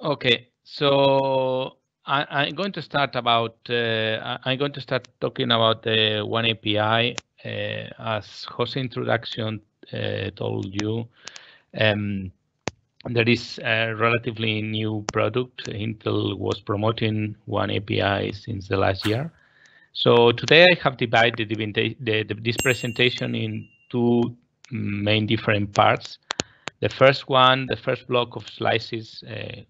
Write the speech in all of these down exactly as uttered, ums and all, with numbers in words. Okay, so I, I'm going to start about. Uh, I'm going to start talking about the uh, OneAPI. Uh, as Jose's introduction uh, told you, um, there is a relatively new product. Intel was promoting OneAPI since the last year. So today I have divided the, the, the, this presentation in two main different parts. The first one, the first block of slices, uh,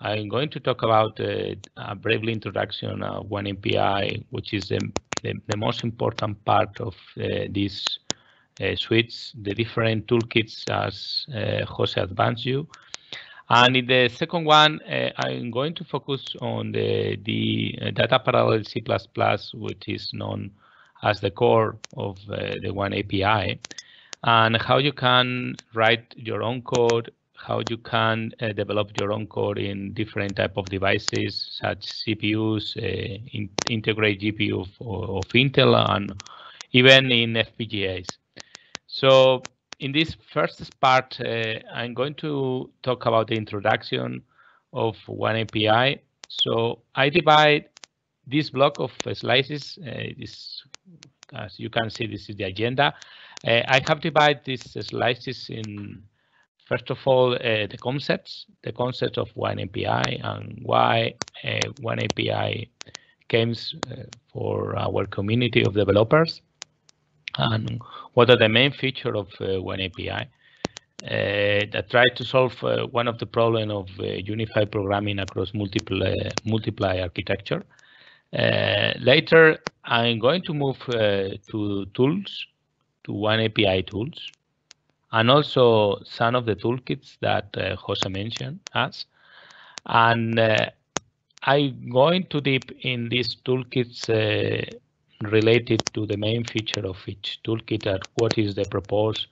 I'm going to talk about uh, a brief introduction of OneAPI, which is the, the, the most important part of uh, these uh, suites, the different toolkits as uh, Jose advanced you. And in the second one, uh, I'm going to focus on the, the uh, data parallel C plus plus, which is known as the core of uh, the OneAPI, and how you can write your own code, how you can uh, develop your own code in different type of devices, such C P Us, uh, in integrate G P U of, of Intel, and even in F P G As. So in this first part, uh, I'm going to talk about the introduction of OneAPI. So I divide this block of uh, slices. Uh, this, as you can see, this is the agenda. Uh, I have divided these uh, slices in, first of all, uh, the concepts, the concept of OneAPI and why uh, OneAPI came uh, for our community of developers, and what are the main features of uh, OneAPI uh, that try to solve uh, one of the problems of uh, unified programming across multiple uh, multiple architecture. Uh, later, I'm going to move uh, to tools, to OneAPI tools, and also some of the toolkits that uh, Jose mentioned us. And uh, I'm going to deep in these toolkits uh, related to the main feature of each toolkit, and what is the purpose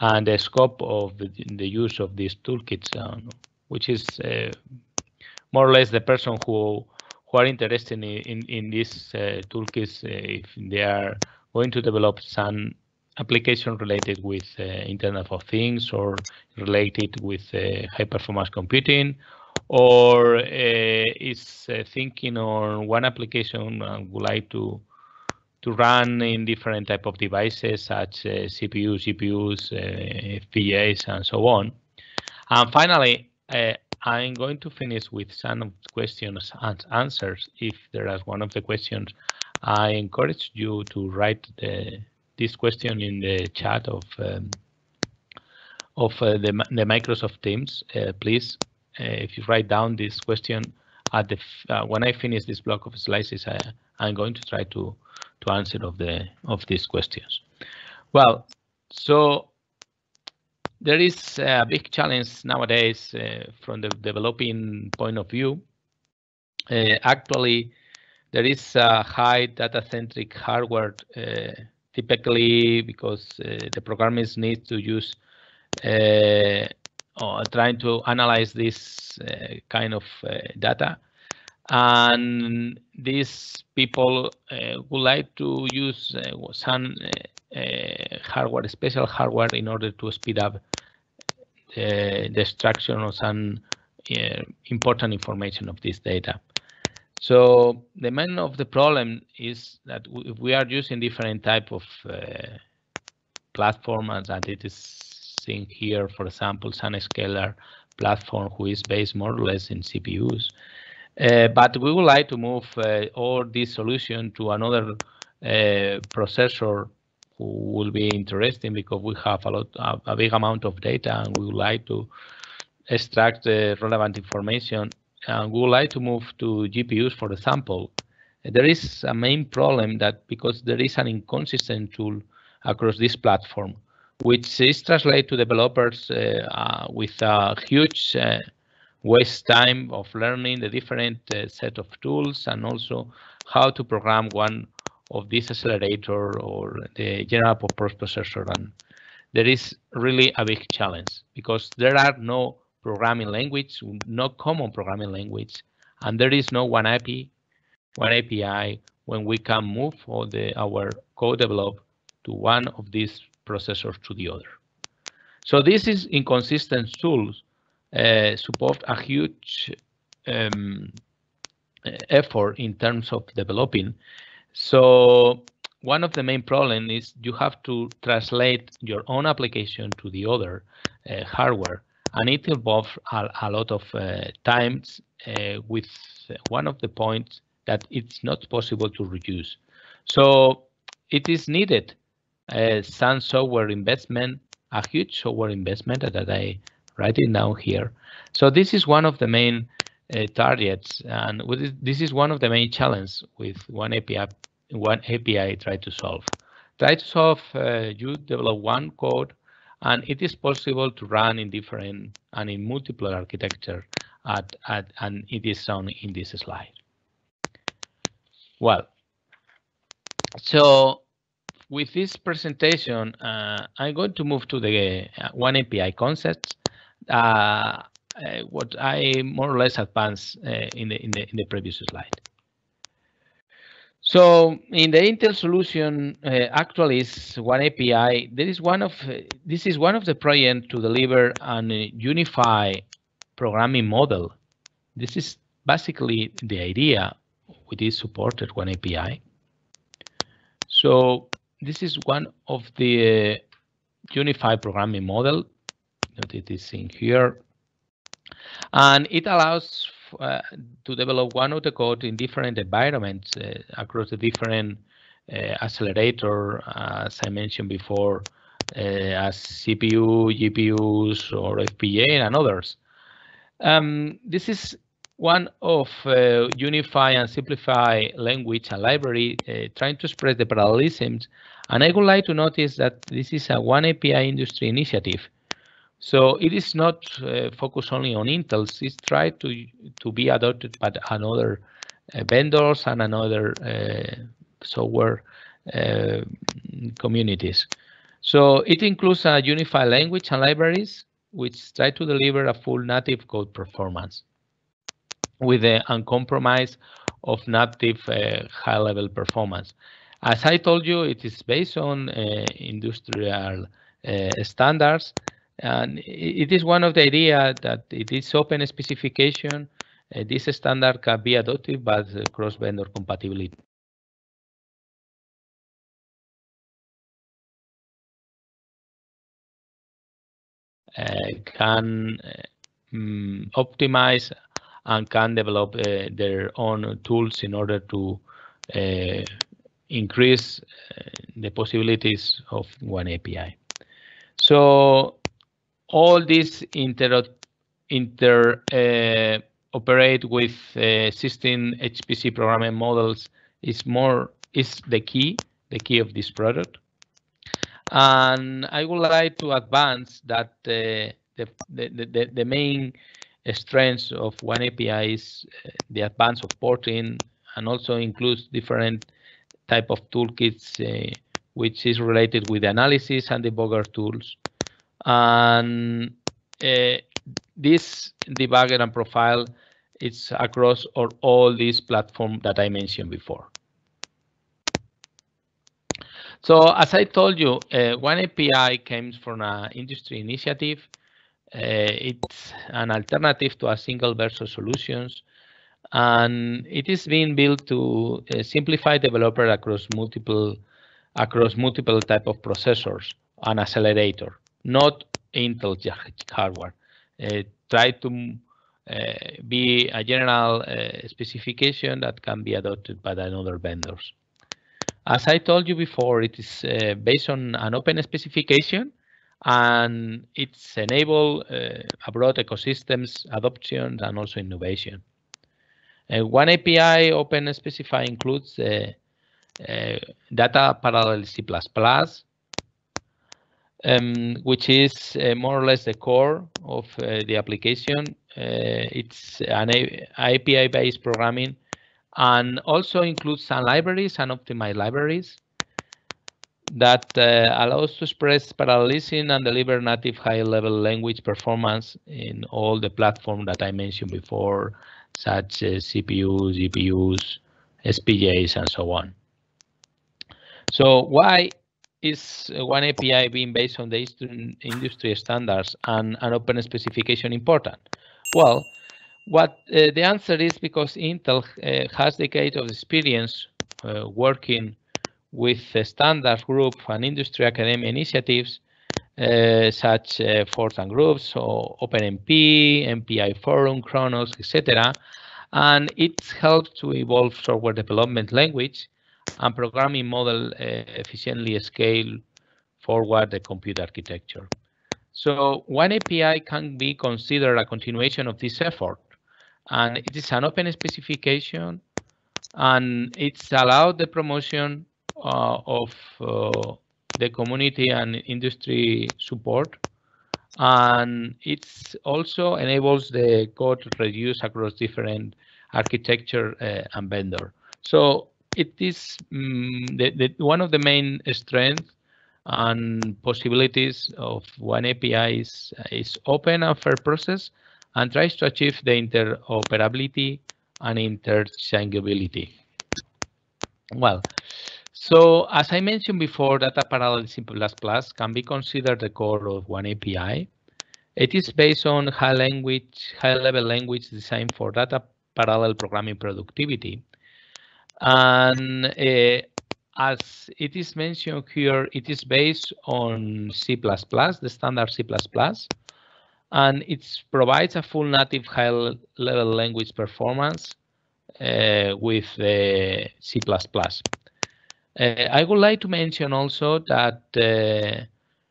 and the scope of the, the use of these toolkits, um, which is uh, more or less the person who, who are interested in, in, in these uh, toolkits uh, if they are going to develop some application related with uh, Internet of Things, or related with uh, high performance computing, or uh, is uh, thinking on one application uh, would like to to run in different type of devices such as uh, C P Us, G P Us, uh, F P G As, and so on. And finally, uh, I'm going to finish with some of the questions and answers. If there is one of the questions, I encourage you to write the this question in the chat of um, of uh, the, the Microsoft Teams. Uh, please, uh, if you write down this question at the f uh, when I finish this block of slices, I, I'm going to try to to answer of the of these questions. Well, so there is a big challenge nowadays uh, from the developing point of view. Uh, actually, there is a high data-centric hardware. Uh, Typically, because uh, the programmers need to use uh, or trying to analyze this uh, kind of uh, data, and these people uh, would like to use uh, some uh, uh, hardware, special hardware, in order to speed up the, the extraction of some uh, important information of this data. So the main of the problem is that if we are using different type of uh, platform, as it is seen here, for example, Sunscaler platform, who is based more or less in C P Us. Uh, but we would like to move uh, all this solution to another uh, processor who will be interesting, because we have a lot, a, a big amount of data, and we would like to extract the relevant information. And we would like to move to G P Us, for example. There is a main problem that because there is an inconsistent tool across this platform, which is translated to developers uh, uh, with a huge uh, waste time of learning the different uh, set of tools, and also how to program one of these accelerator or the general purpose processor. And there is really a big challenge because there are no programming language, no common programming language, and there is no one A P I, one A P I when we can move all the our code develop to one of these processor to the other. So this is inconsistent tools uh, support a huge um, effort in terms of developing. So one of the main problems is you have to translate your own application to the other uh, hardware, and it involves a, a lot of uh, times uh, with one of the points that it's not possible to reduce. So it is needed uh, some software investment, a huge software investment that I write it down here. So this is one of the main uh, targets, and this is one of the main challenges with OneAPI. One A P I try to solve. Try to solve, uh, you develop one code, and it is possible to run in different and in multiple architecture at, at and it is shown in this slide. Well, so with this presentation, uh, I'm going to move to the uh, OneAPI concepts. Uh, uh, what I more or less advanced uh, in the in the in the previous slide. So in the Intel solution, uh, actually is OneAPI. There is one of uh, this is one of the projects to deliver an uh, unified programming model. This is basically the idea with this supported OneAPI. So this is one of the uh, unified programming model that it is in here, and it allows Uh, to develop one of the code in different environments uh, across the different uh, accelerator, uh, as I mentioned before, uh, as C P U, G P Us, or F P G A and others. Um, this is one of uh, unify and simplify language and library, uh, trying to express the parallelisms. And I would like to notice that this is a OneAPI industry initiative. So it is not uh, focused only on Intel. It's tried to to be adopted by another uh, vendors and another uh, software uh, communities. So it includes a unified language and libraries, which try to deliver a full native code performance with the uncompromised of native uh, high-level performance. As I told you, it is based on uh, industrial uh, standards. And it is one of the idea that it is open specification. Uh, this standard can be adopted by the cross-vendor compatibility. Uh, can uh, um, optimize and can develop uh, their own tools in order to uh, increase uh, the possibilities of OneAPI. So all these inter, inter uh, operate with uh, existing H P C programming models is more is the key, the key of this product. And I would like to advance that uh, the, the, the, the main strengths of OneAPI is the advance of porting, and also includes different type of toolkits, uh, which is related with analysis and debugger tools. And uh, this debugger and profile, it's across or all these platforms that I mentioned before. So as I told you, uh, OneAPI comes from an industry initiative. Uh, it's an alternative to a single version solutions, and it is being built to uh, simplify developer across multiple across multiple type of processors and accelerator. Not Intel hardware. Uh, try to uh, be a general uh, specification that can be adopted by another vendors. As I told you before, it is uh, based on an open specification, and it's enable uh, a broad ecosystems adoption and also innovation. Uh, OneAPI open specify includes uh, uh, data parallel C plus plus. Um, which is uh, more or less the core of uh, the application. Uh, it's an A P I-based programming, and also includes some libraries and optimized libraries that uh, allows to express parallelism and deliver native high-level language performance in all the platforms that I mentioned before, such as C P Us, G P Us, F P G As, and so on. So why is OneAPI being based on the industry standards and an open specification important? Well, what uh, the answer is because Intel uh, has decades of experience uh, working with the standards group and industry academia initiatives uh, such as uh, Fortan groups, so OpenMP, M P I Forum, Khronos, et cetera. And it's helped to evolve software development language and programming model uh, efficiently scale forward the compute architecture. So OneAPI can be considered a continuation of this effort, and it is an open specification, and it's allowed the promotion uh, of uh, the community and industry support, and it's also enables the code to reduce across different architecture uh, and vendor. So it is um, the, the, one of the main strengths and possibilities of OneAPI is, is open and fair process and tries to achieve the interoperability and interchangeability. Well, so as I mentioned before, data parallelism plus plus can be considered the core of OneAPI. It is based on high language, high level language designed for data parallel programming productivity. And uh, as it is mentioned here, it is based on C plus plus, the standard C plus plus, and it provides a full native high-level language performance uh, with uh, C plus plus. Uh, I would like to mention also that uh,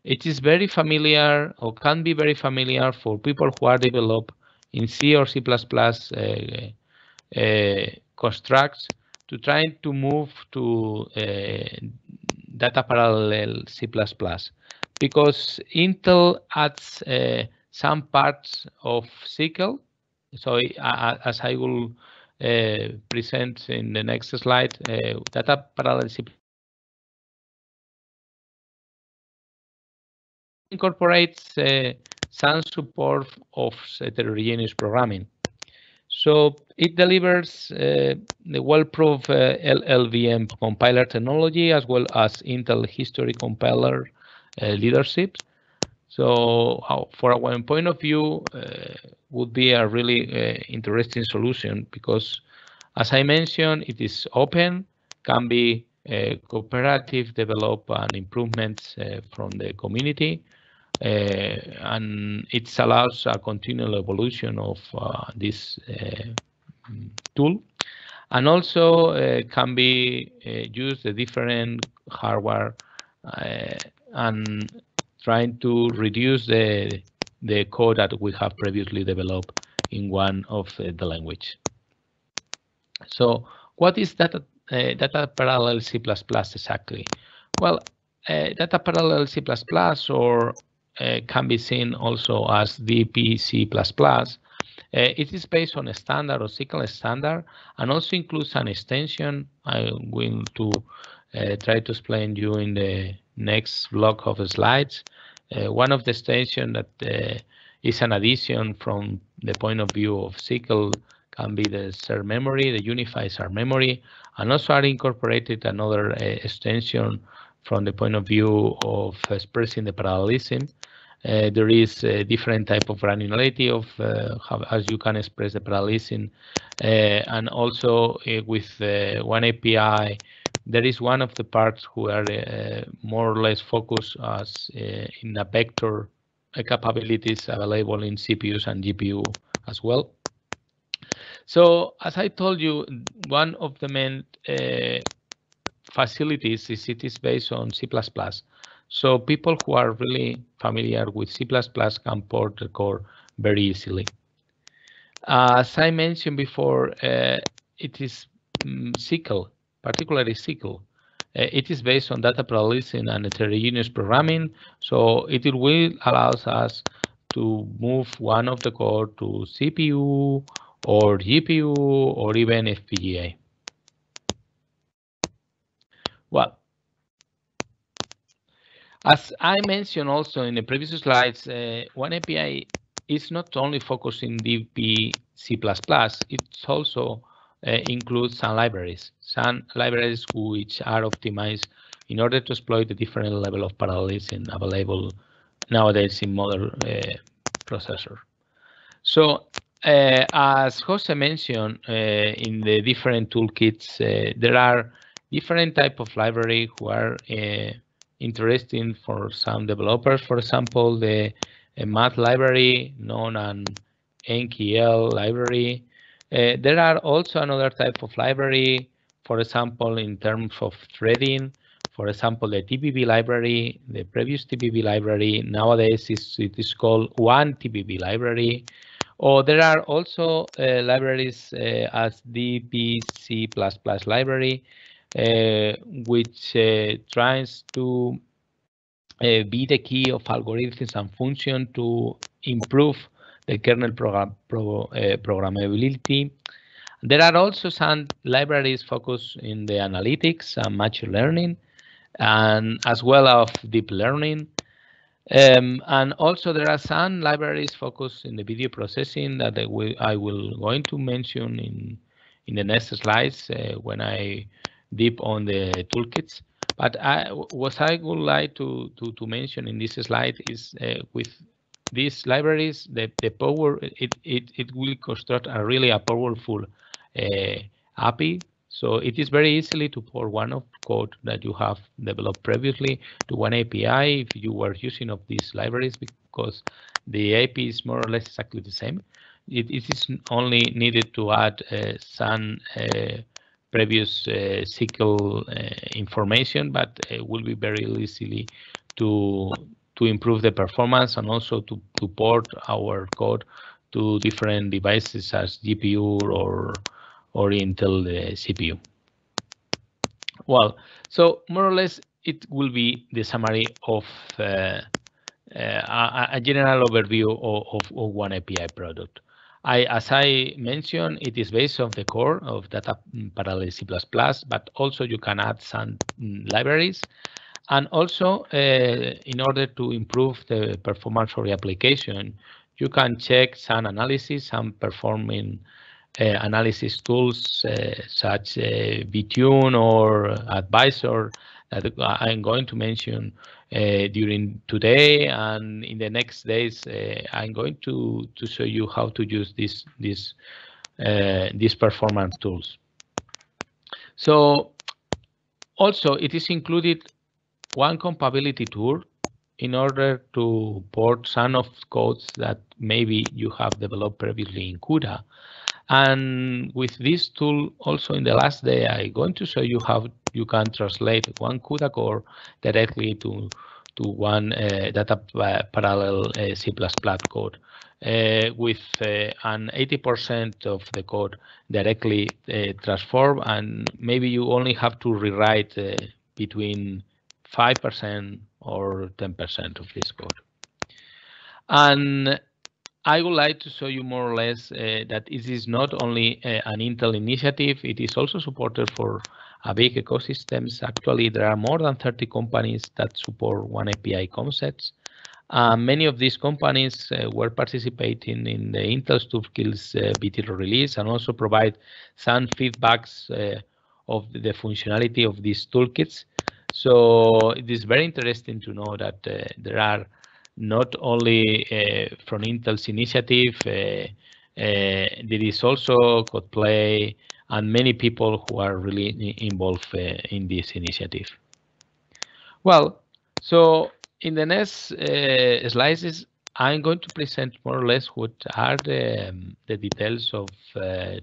it is very familiar or can be very familiar for people who are develop in C or C plus plus uh, uh, constructs to try to move to uh, data parallel C plus plus, because Intel adds uh, some parts of S Y C L. So uh, as I will uh, present in the next slide, uh, data parallel C plus plus incorporates uh, some support of heterogeneous programming. So it delivers uh, the well-proved uh, L L V M compiler technology as well as Intel history compiler uh, leadership. So uh, for our point of view, uh, would be a really uh, interesting solution because, as I mentioned, it is open, can be uh, cooperative, develop and improvements uh, from the community. Uh, and it allows a continual evolution of uh, this uh, tool, and also uh, can be uh, used the different hardware uh, and trying to reduce the the code that we have previously developed in one of uh, the language. So, what is data uh, data parallel C plus plus exactly? Well, uh, data parallel C plus plus or Uh, can be seen also as D P C plus plus. Uh, it is based on a standard or S Y C L standard and also includes an extension. I'm going to uh, try to explain you in the next block of slides. Uh, one of the extension that uh, is an addition from the point of view of S Y C L can be the shared memory, the unified shared memory, and also are incorporated another uh, extension from the point of view of expressing the parallelism. Uh, there is a different type of granularity of uh, how as you can express the parallelism, uh, and also uh, with uh, OneAPI, there is one of the parts who are uh, more or less focused as uh, in the vector capabilities available in C P Us and G P U as well. So as I told you, one of the main uh, facilities is it is based on C plus plus. So people who are really familiar with C plus plus can port the core very easily. Uh, as I mentioned before, uh, it is um, S Y C L, particularly S Y C L. Uh, it is based on data parallelism and heterogeneous programming. So it will allow us to move one of the core to C P U or G P U or even F P G A. Well, as I mentioned also in the previous slides, uh, OneAPI is not only focused in D P C plus plus, it also uh, includes some libraries, some libraries which are optimized in order to exploit the different level of parallelism available nowadays in modern uh, processor. So uh, as Jose mentioned, uh, in the different toolkits, uh, there are different type of library who are uh, interesting for some developers. For example, the uh, math library known as N K L library. Uh, there are also another type of library, for example, in terms of threading. For example, the T B B library, the previous T B B library, nowadays is, it is called one T B B library. Or there are also uh, libraries uh, as D P C plus plus library, uh, which uh, tries to uh, be the key of algorithms and function to improve the kernel program, pro, uh, programmability. There are also some libraries focused in the analytics and machine learning, and as well as deep learning. Um, and also there are some libraries focused in the video processing that I will, I will going to mention in, in the next slides uh, when I deep on the toolkits. But I, what I would like to, to, to mention in this slide is uh, with these libraries, the, the power, it, it, it will construct a really a powerful uh, A P I. So it is very easily to pour one of code that you have developed previously to one A P I if you were using of these libraries, because the A P I is more or less exactly the same. It, it is only needed to add uh, some uh, previous uh, S Y C L uh, information, but it will be very easily to to improve the performance, and also to, to port our code to different devices as G P U or or Intel uh, C P U. Well, so more or less it will be the summary of uh, uh, a, a general overview of, of, of one A P I product. I, as I mentioned, it is based on the core of data parallel C plus plus, but also you can add some libraries. And also, uh, in order to improve the performance of the application, you can check some analysis and performing Uh, analysis tools uh, such as uh, VTune or Advisor that I'm going to mention uh, during today, and in the next days uh, I'm going to to show you how to use this this uh, these performance tools. So also it is included one compatibility tool in order to port some of codes that maybe you have developed previously in CUDA. And with this tool, also in the last day, I'm going to show you how you can translate one CUDA core directly to to one uh, data parallel uh, C plus plus code, uh, with uh, an eighty percent of the code directly uh, transformed, and maybe you only have to rewrite uh, between five percent or ten percent of this code. And I would like to show you more or less uh, that it is not only uh, an Intel initiative, it is also supported for a big ecosystems. Actually, there are more than thirty companies that support one A P I concepts. Uh, many of these companies uh, were participating in the Intel Toolkit's uh, beta release, and also provide some feedbacks uh, of the functionality of these toolkits. So it is very interesting to know that uh, there are not only uh, from Intel's initiative, uh, uh, there is also CodePlay and many people who are really involved uh, in this initiative. Well, so in the next uh, slides, I'm going to present more or less what are the, um, the details of uh,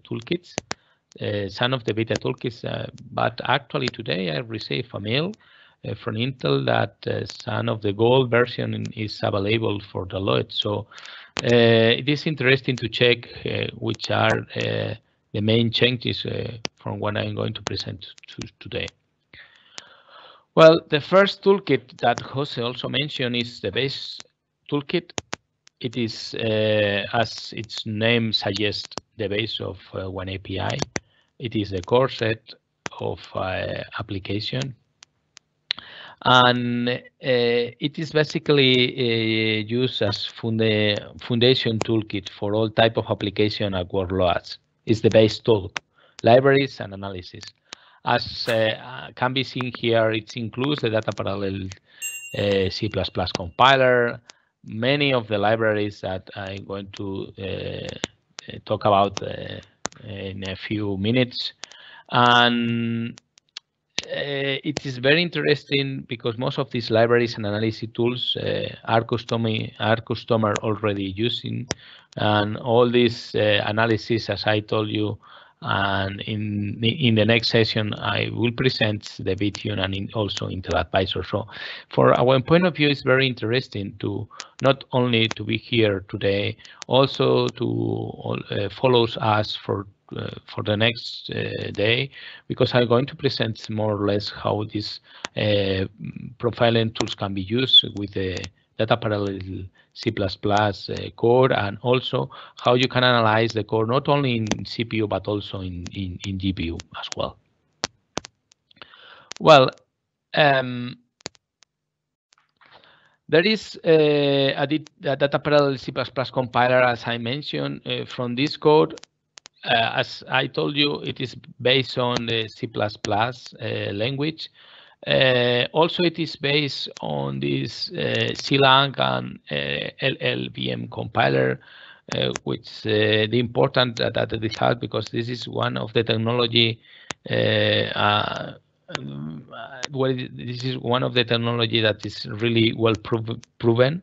toolkits, uh, some of the beta toolkits, uh, but actually today I received a mail Uh, from Intel that uh, some of the gold version is available for Deloitte. So uh, it is interesting to check uh, which are uh, the main changes uh, from what I'm going to present to today. Well, the first toolkit that Jose also mentioned is the base toolkit. It is, uh, as its name suggests, the base of uh, one A P I. It is the core set of uh, application. And uh, it is basically uh, used as funda foundation toolkit for all type of application and workloads. It's the base tool, libraries and analysis. as uh, can be seen here, it includes the data parallel uh, C plus plus compiler, many of the libraries that I'm going to uh, talk about uh, in a few minutes. And Uh, it is very interesting because most of these libraries and analysis tools uh, are customer are customer already using, and all these uh, analysis, as I told you, and in in the next session I will present the VTune and in also Intel Advisor. So, for our point of view, it's very interesting to not only to be here today, also to uh, follows us for. Uh, for the next uh, day, because I'm going to present more or less how these uh, profiling tools can be used with the data parallel C plus plus uh, code, and also how you can analyze the code not only in C P U but also in, in, in G P U as well. Well, um, there is uh, a, a data parallel C plus plus compiler, as I mentioned. Uh, from this code, Uh, as I told you, it is based on the C plus plus uh, language. Uh, also, it is based on this uh, C lang and uh, L L V M compiler, uh, which uh, the important that, that it has, because this is one of the technology. Uh, uh, well, this is one of the technology that is really well prov proven.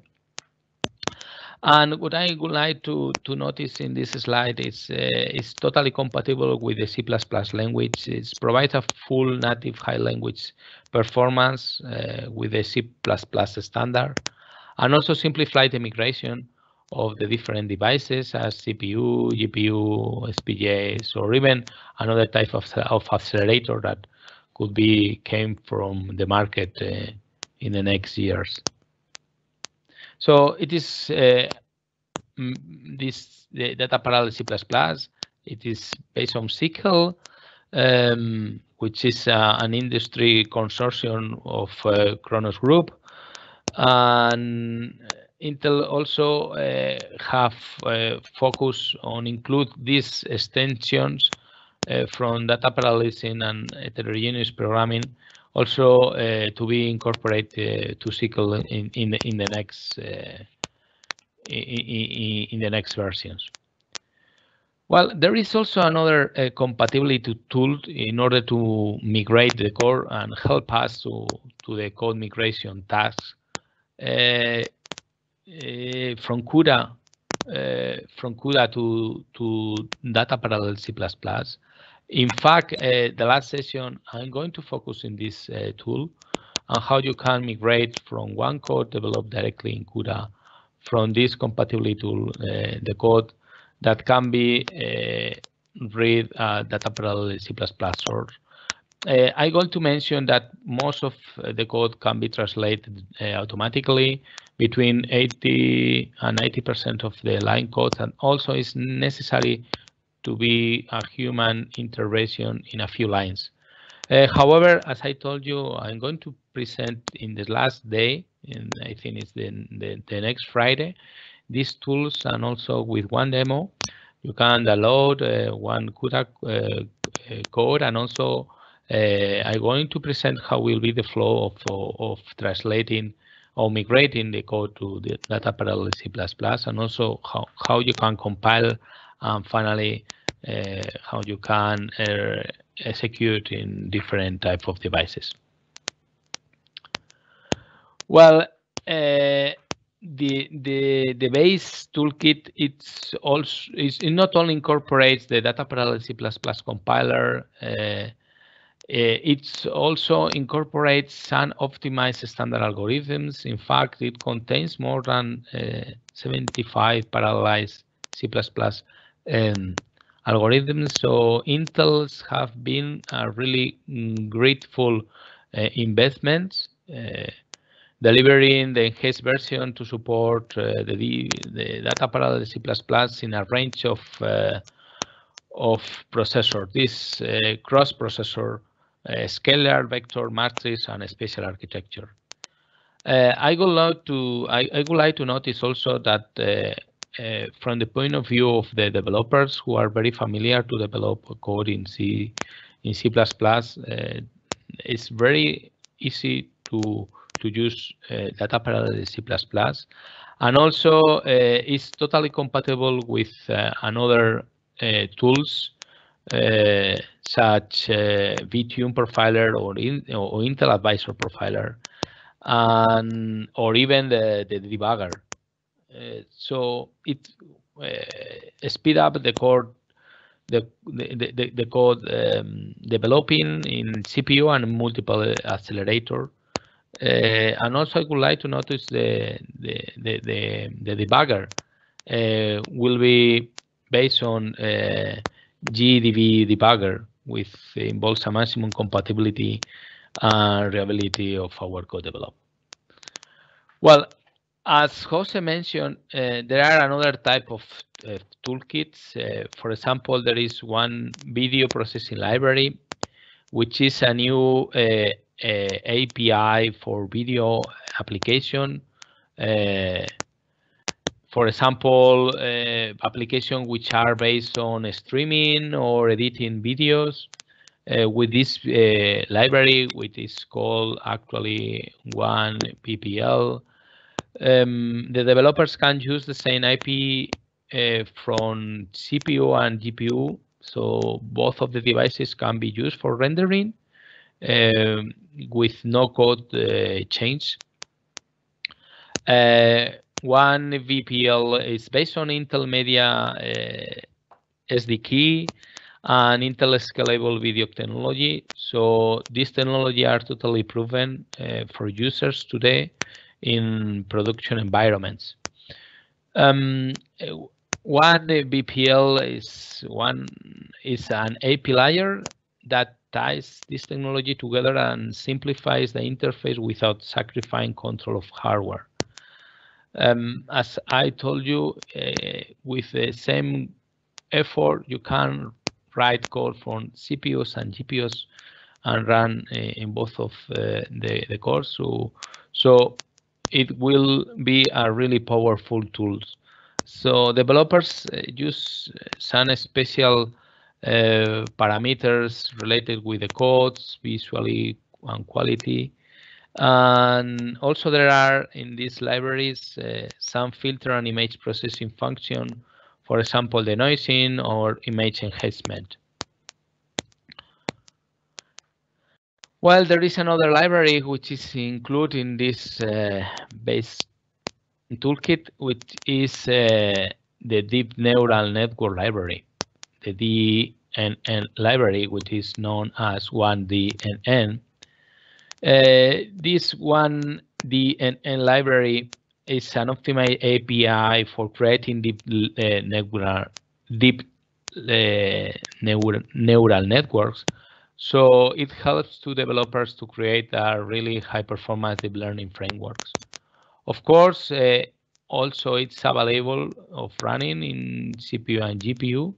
And what I would like to, to notice in this slide is uh, it's totally compatible with the C plus plus language. It provides a full native high language performance uh, with the C plus plus standard, and also simplifies the migration of the different devices as C P U, G P U, F P G As, or even another type of, of accelerator that could be came from the market uh, in the next years. So it is uh, this the data parallel C plus plus. It is based on S Y C L, um, which is uh, an industry consortium of uh, Khronos Group, and Intel also uh, have uh, focus on include these extensions uh, from data parallelism and heterogeneous programming, also uh, to be incorporated uh, to S Y C L in in the, in the next uh, in, in the next versions. Well, there is also another uh, compatibility tool in order to migrate the core and help us to to the code migration tasks uh, uh, from CUDA uh, from CUDA to to data parallel C plus plus. In fact, uh, the last session, I'm going to focus in this uh, tool on how you can migrate from one code developed directly in CUDA from this compatibility tool, uh, the code that can be uh, read uh, data parallel C plus plus source. Uh, I'm going to mention that most of the code can be translated uh, automatically between eighty and ninety percent of the line codes, and also is necessary to be a human intervention in a few lines. Uh, however, as I told you, I'm going to present in the last day, and I think it's the, the, the next Friday, these tools, and also with one demo, you can download uh, one CUDA uh, code, and also uh, I'm going to present how will be the flow of, of, of translating or migrating the code to the data parallel C plus plus, and also how, how you can compile. And finally, uh, how you can uh, execute in different type of devices. Well, uh, the the the base toolkit, it's also is it not only incorporates the data parallel C plus plus compiler. Uh, it also incorporates some optimized standard algorithms. In fact, it contains more than uh, seventy-five parallelized C plus plus. Um, algorithms. So Intel's have been a really grateful uh, investments, uh, delivering the enhanced version to support uh, the, the data parallel C plus plus in a range of uh, of processors. This uh, cross-processor, uh, scalar, vector, matrix, and spatial architecture. Uh, I would like to I, I would like to notice also that. Uh, Uh, from the point of view of the developers who are very familiar to develop code in C, in C plus plus, uh, it's very easy to to use uh, data parallel in C plus plus, and also uh, it's totally compatible with uh, another uh, tools uh, such uh, VTune Profiler or, in, or Intel Advisor Profiler, and or even the, the debugger. Uh, so it uh, speed up the code, the the the, the code um, developing in C P U and multiple accelerator. Uh, and also, I would like to notice the the the the, the debugger uh, will be based on uh, G D B debugger with involves a maximum compatibility and reliability of our code development. Well, as Jose mentioned, uh, there are another type of uh, toolkits. Uh, for example, there is one video processing library, which is a new uh, Uh, A P I for video application. Uh, for example, uh, applications which are based on streaming or editing videos. Uh, with this uh, library, which is called actually one V P L, um, the developers can use the same I P uh, from C P U and G P U, so both of the devices can be used for rendering. Uh, with no code uh, change. Uh, one V P L is based on Intel Media uh, S D K and Intel Scalable Video Technology. So these technology are totally proven uh, for users today in production environments. Um, one V P L is one is an A P I layer that ties this technology together and simplifies the interface without sacrificing control of hardware. Um, as I told you, uh, with the same effort, you can write code from C P Us and G P Us and run uh, in both of uh, the, the cores. So, so it will be a really powerful tool. So developers use some special Uh, parameters related with the codes, visually and quality, and also there are in these libraries uh, some filter and image processing function, for example denoising or image enhancement. Well, there is another library which is included in this uh, base toolkit, which is uh, the Deep Neural Network Library, the D N N library, which is known as one D N N. Uh, this one D N N library is an optimized A P I for creating deep uh, neural deep uh, neural neural networks. So it helps to developers to create a really high-performance deep learning frameworks. Of course, uh, also it's available of running in C P U and G P U.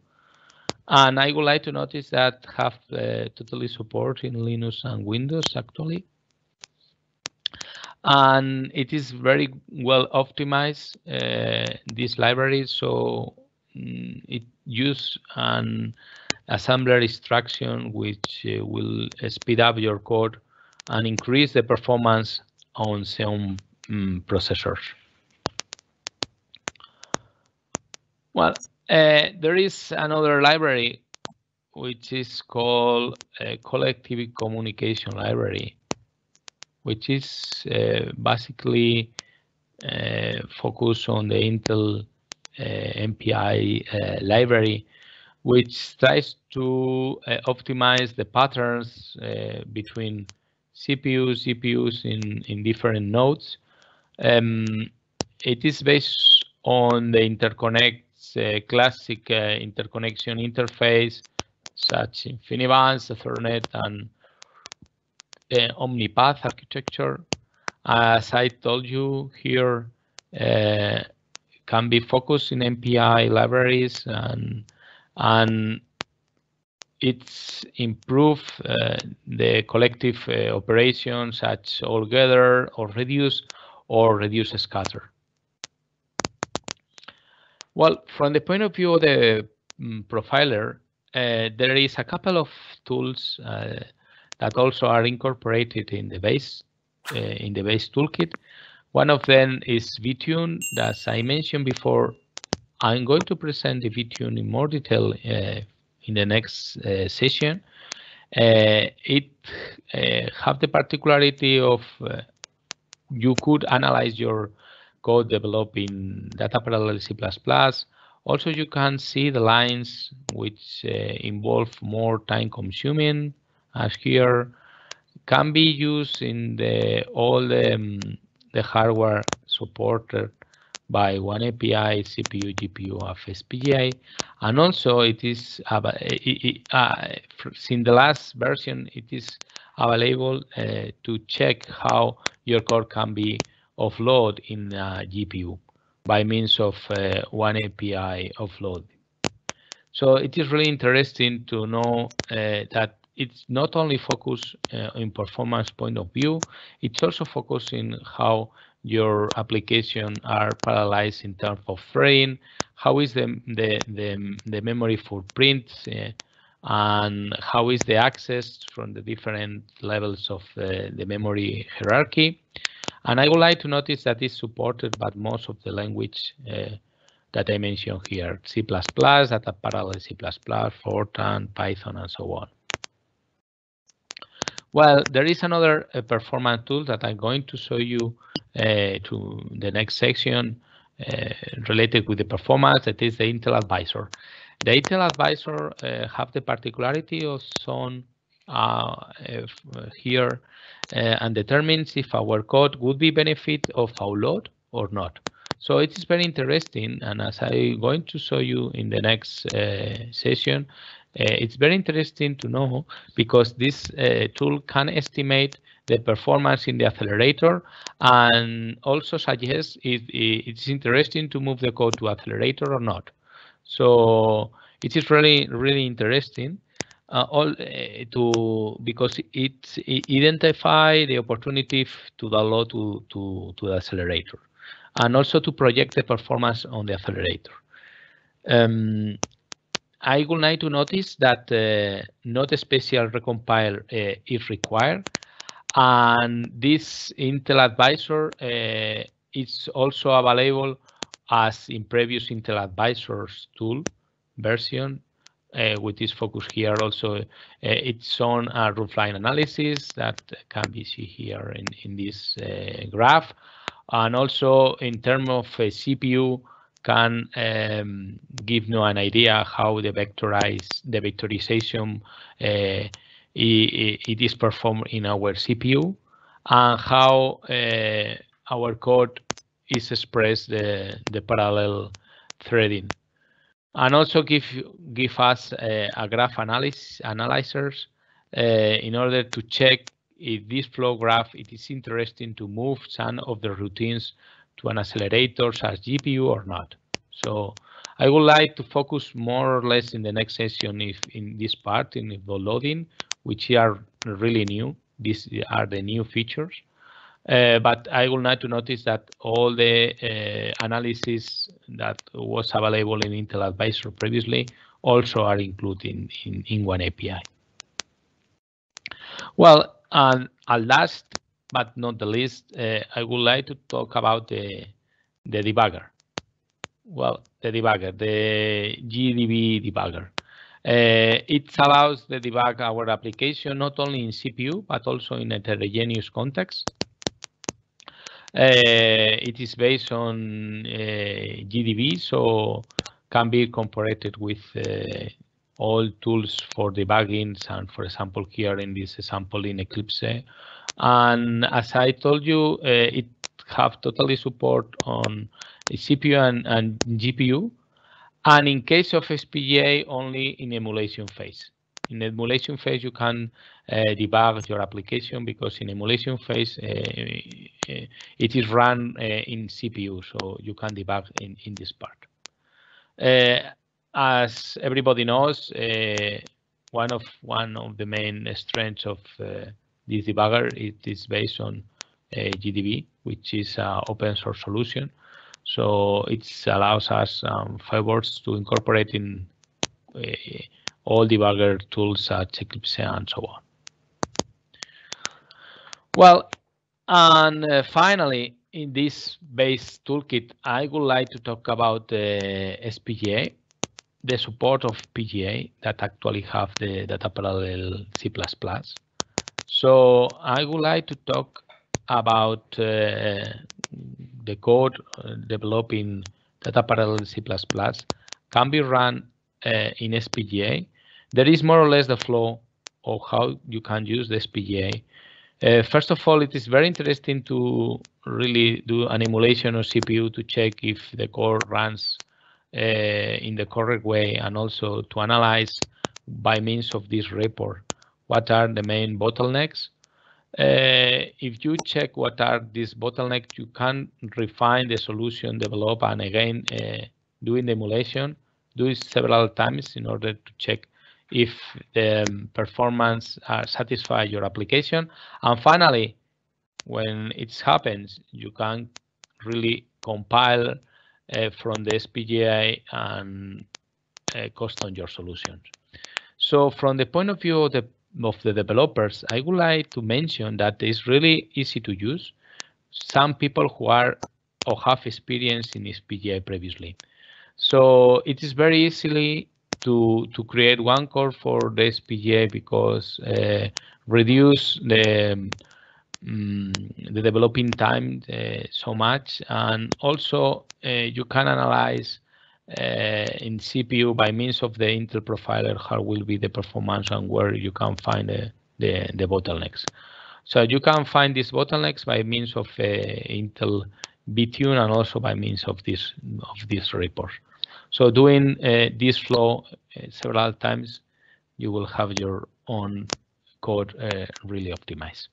And I would like to notice that have uh, totally support in Linux and Windows actually. And it is very well optimized, uh, this library. So mm, it use an assembler instruction, which uh, will speed up your code and increase the performance on Xeon um, processors. Well, Uh, there is another library which is called uh, Collective Communication Library, which is uh, basically uh, focused on the Intel uh, M P I uh, library, which tries to uh, optimize the patterns uh, between C P Us, C P Us in, in different nodes. Um, it is based on the interconnect Uh, classic uh, interconnection interface such InfiniBand, Ethernet, and uh, Omnipath architecture. As I told you, here uh, can be focused in M P I libraries, and and it's improve uh, the collective uh, operations such all-gather or reduce or reduce scatter. Well, from the point of view of the um, profiler, uh, there is a couple of tools uh, that also are incorporated in the base uh, in the base toolkit. One of them is VTune. As I mentioned before, I'm going to present the VTune in more detail uh, in the next uh, session. Uh, it uh, have the particularity of uh, you could analyze your code developed in data parallel C plus plus. Also, you can see the lines which uh, involve more time consuming, as here can be used in the all the, um, the hardware supported by OneAPI, C P U, G P U, of F P G A, and also it is uh, it, uh, in the last version it is available uh, to check how your code can be offloaded in uh, G P U by means of uh, OneAPI offload. So it is really interesting to know uh, that it's not only focused uh, in performance point of view, it's also focusing how your application are parallelized in terms of frame, how is the the the, the memory footprint, uh, and how is the access from the different levels of uh, the memory hierarchy. And I would like to notice that it's supported by most of the language uh, that I mentioned here: C plus plus, data parallel C plus plus, Fortran, Python, and so on. Well, there is another uh, performance tool that I'm going to show you uh, to the next section uh, related with the performance. That is the Intel Advisor. The Intel Advisor uh, have the particularity of some uh, here uh, and determines if our code would be benefit of outload or not. So it is very interesting, and as I'm going to show you in the next uh, session, Uh, it's very interesting to know, because this uh, tool can estimate the performance in the accelerator and also suggests if it's interesting to move the code to accelerator or not. So it is really, really interesting uh, all, uh, to because it, it identifies the opportunity to download to, to, to the accelerator and also to project the performance on the accelerator. Um, I would like to notice that uh, not a special recompile uh, is required, and this Intel Advisor uh, is also available as in previous Intel Advisors tool version, uh, with this focus here also. Uh, it's on a roofline analysis that can be seen here in, in this uh, graph, and also in terms of uh, C P U, can um, give you an idea how the vectorize the vectorization uh, it, it is performed in our C P U, and how uh, our code is expressed the the parallel threading, and also give give us uh, a graph analysis analyzers uh, in order to check if this flow graph it is interesting to move some of the routines to an accelerator such G P U or not. So I would like to focus more or less in the next session if in this part in the loading, which are really new. These are the new features. Uh, but I would like to notice that all the uh, analysis that was available in Intel Advisor previously also are included in, in, in OneAPI. Well, and at last, but not the least, uh, I would like to talk about the, the debugger. Well, the debugger, the G D B debugger. Uh, it allows to debug our application not only in C P U, but also in heterogeneous context. Uh, it is based on uh, G D B, so can be compared with uh, all tools for debugging. And for example, here in this example in Eclipse, and as I told you, uh, it have totally support on C P U and, and G P U, and in case of F P G A only in emulation phase. In emulation phase you can uh, debug your application, because in emulation phase uh, it is run uh, in C P U, so you can debug in, in this part. Uh, as everybody knows, uh, one of one of the main strengths of uh, this debugger, it is based on uh, G D B, which is an open source solution. So it allows us um, favors to incorporate in uh, all debugger tools such Eclipse and so on. Well, and uh, finally, in this base toolkit, I would like to talk about the uh, S P G A, the support of P G A that actually have the data parallel C plus plus. So I would like to talk about uh, the code developing data parallel C plus plus can be run uh, in S P G A. There is more or less the flow of how you can use the S P G A. Uh, first of all, it is very interesting to really do an emulation of C P U to check if the core runs uh, in the correct way, and also to analyze by means of this report what are the main bottlenecks. Uh, if you check what are these bottlenecks, you can refine the solution, develop, and again uh, doing the emulation, do it several times in order to check if the um, performance uh, satisfy your application. And finally, when it happens, you can really compile uh, from the S P G A and uh, custom your solutions. So from the point of view of the of the developers, I would like to mention that it's really easy to use. Some people who are or have experience in S P G A previously. So it is very easily to, to create one core for the S P G A because uh, reduce the, um, the developing time uh, so much. And also uh, you can analyze Uh, in C P U by means of the Intel profiler how will be the performance and where you can find the, the, the bottlenecks. So you can find these bottlenecks by means of uh, Intel VTune and also by means of this of this report. So doing uh, this flow uh, several times, you will have your own code uh, really optimized.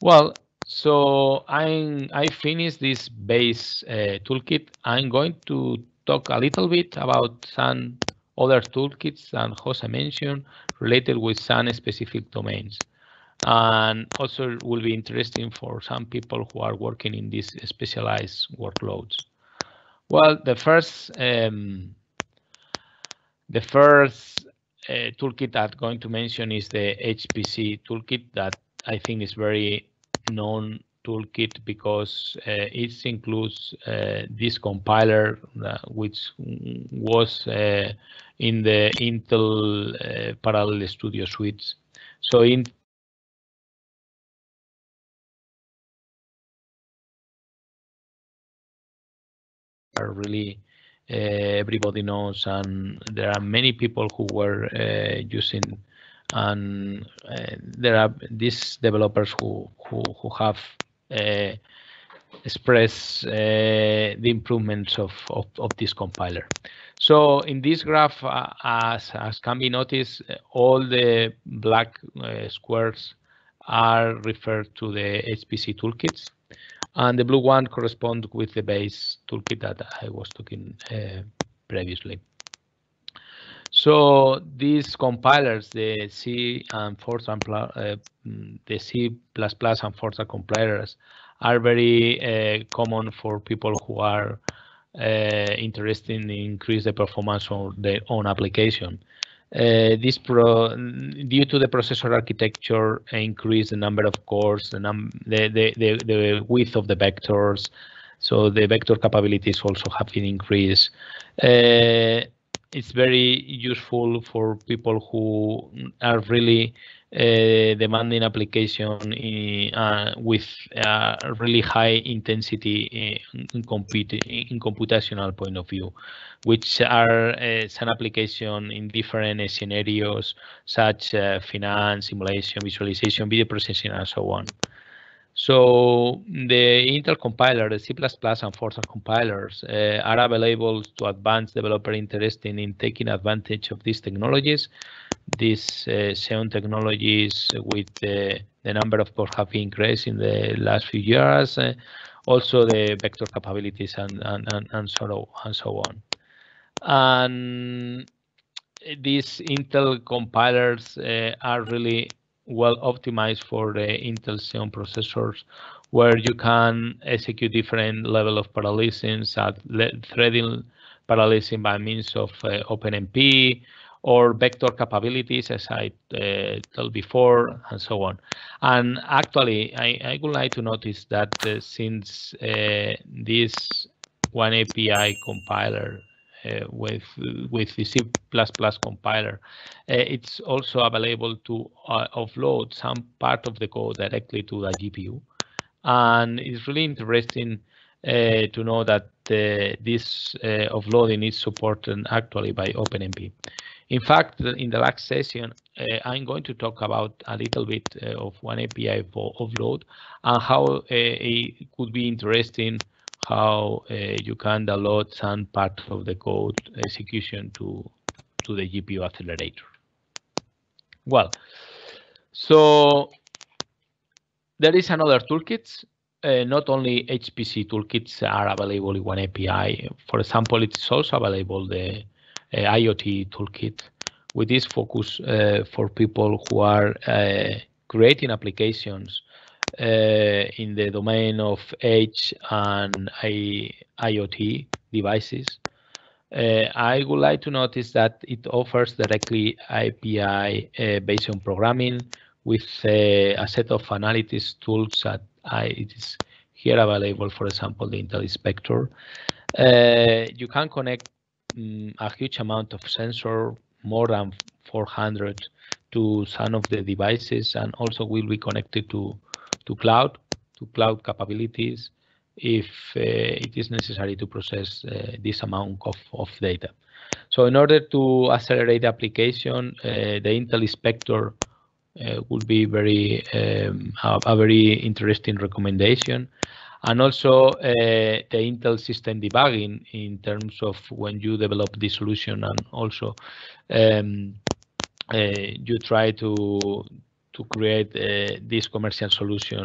Well, so I'm, I finished this base uh, toolkit. I'm going to talk a little bit about some other toolkits and Jose mentioned related with some specific domains. And also will be interesting for some people who are working in these specialized workloads. Well, the first, um, the first uh, toolkit I'm going to mention is the H P C toolkit that I think is very known toolkit because uh, it includes uh, this compiler uh, which was uh, in the Intel uh, Parallel Studio suites. So in are really uh, everybody knows, and there are many people who were uh, using. And uh, there are these developers who who, who have uh, expressed uh, the improvements of, of, of this compiler. So in this graph, uh, as, as can be noticed, all the black uh, squares are referred to the H P C toolkits, and the blue one corresponds with the base toolkit that I was talking uh, previously. So these compilers, the C and Fortran, uh, the C plus plus and Fortran compilers, are very uh, common for people who are uh, interested in increase the performance of their own application. Uh, this pro due to the processor architecture, increase the number of cores, the num the, the the the width of the vectors. So the vector capabilities also have been increased. Uh, It's very useful for people who are really uh, demanding application in, uh, with uh, really high intensity in, in, compute, in computational point of view, which are uh, some application in different scenarios such uh, finance, simulation, visualization, video processing, and so on. So the Intel compiler, the C plus plus and Fortran compilers uh, are available to advanced developer interested in taking advantage of these technologies. These uh, Xeon technologies with the, the number of cores have increased in the last few years. Uh, also the vector capabilities and, and, and, and, so, and so on. And these Intel compilers uh, are really well optimized for the Intel Xeon processors, where you can execute different level of parallelisms at threading parallelism by means of uh, OpenMP, or vector capabilities, as I uh, told before, and so on. And actually, I, I would like to notice that uh, since uh, this OneAPI compiler uh, with with the C plus plus compiler, uh, it's also available to uh, offload some part of the code directly to the G P U. And it's really interesting uh, to know that uh, this uh, offloading is supported actually by OpenMP. In fact, in the last session, uh, I'm going to talk about a little bit uh, of OneAPI offload and how uh, it could be interesting, how uh, you can download some part of the code execution to, to the G P U accelerator. Well, so there is another toolkit. Uh, not only H P C toolkits are available in OneAPI. For example, it's also available the Uh, IoT toolkit with this focus uh, for people who are uh, creating applications uh, in the domain of edge and I IoT devices. Uh, I would like to notice that it offers directly A P I uh, based on programming with uh, a set of analysis tools that I, it is here available, for example, the Intel Inspector. Uh, you can connect a huge amount of sensor, more than four hundred, to some of the devices, and also will be connected to to cloud, to cloud capabilities if uh, it is necessary to process uh, this amount of, of data. So in order to accelerate the application, uh, the Intel Inspector uh, would be very um, a, a very interesting recommendation. And also uh, the Intel system debugging in terms of when you develop the solution, and also um, uh, you try to to create uh, this commercial solution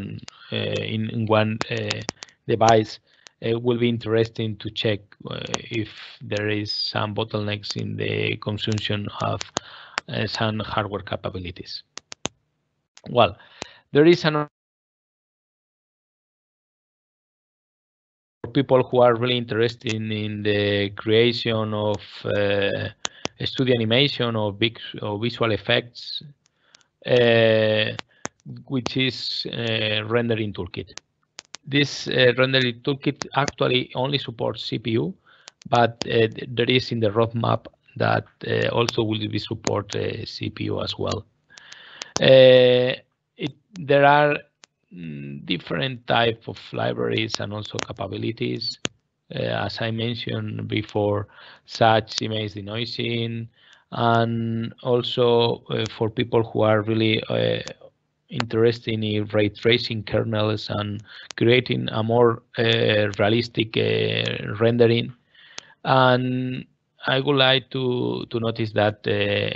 uh, in, in one uh, device. It will be interesting to check uh, if there is some bottlenecks in the consumption of uh, some hardware capabilities. Well, there is another. People who are really interested in the creation of uh, studio animation or big or visual effects, uh, which is uh, rendering toolkit. This uh, rendering toolkit actually only supports C P U, but uh, there is in the roadmap that uh, also will be support uh, C P U as well. Uh, it, there are different type of libraries and also capabilities, uh, as I mentioned before, such image denoising, and also uh, for people who are really uh, interested in ray tracing kernels and creating a more uh, realistic uh, rendering. And I would like to to notice that uh,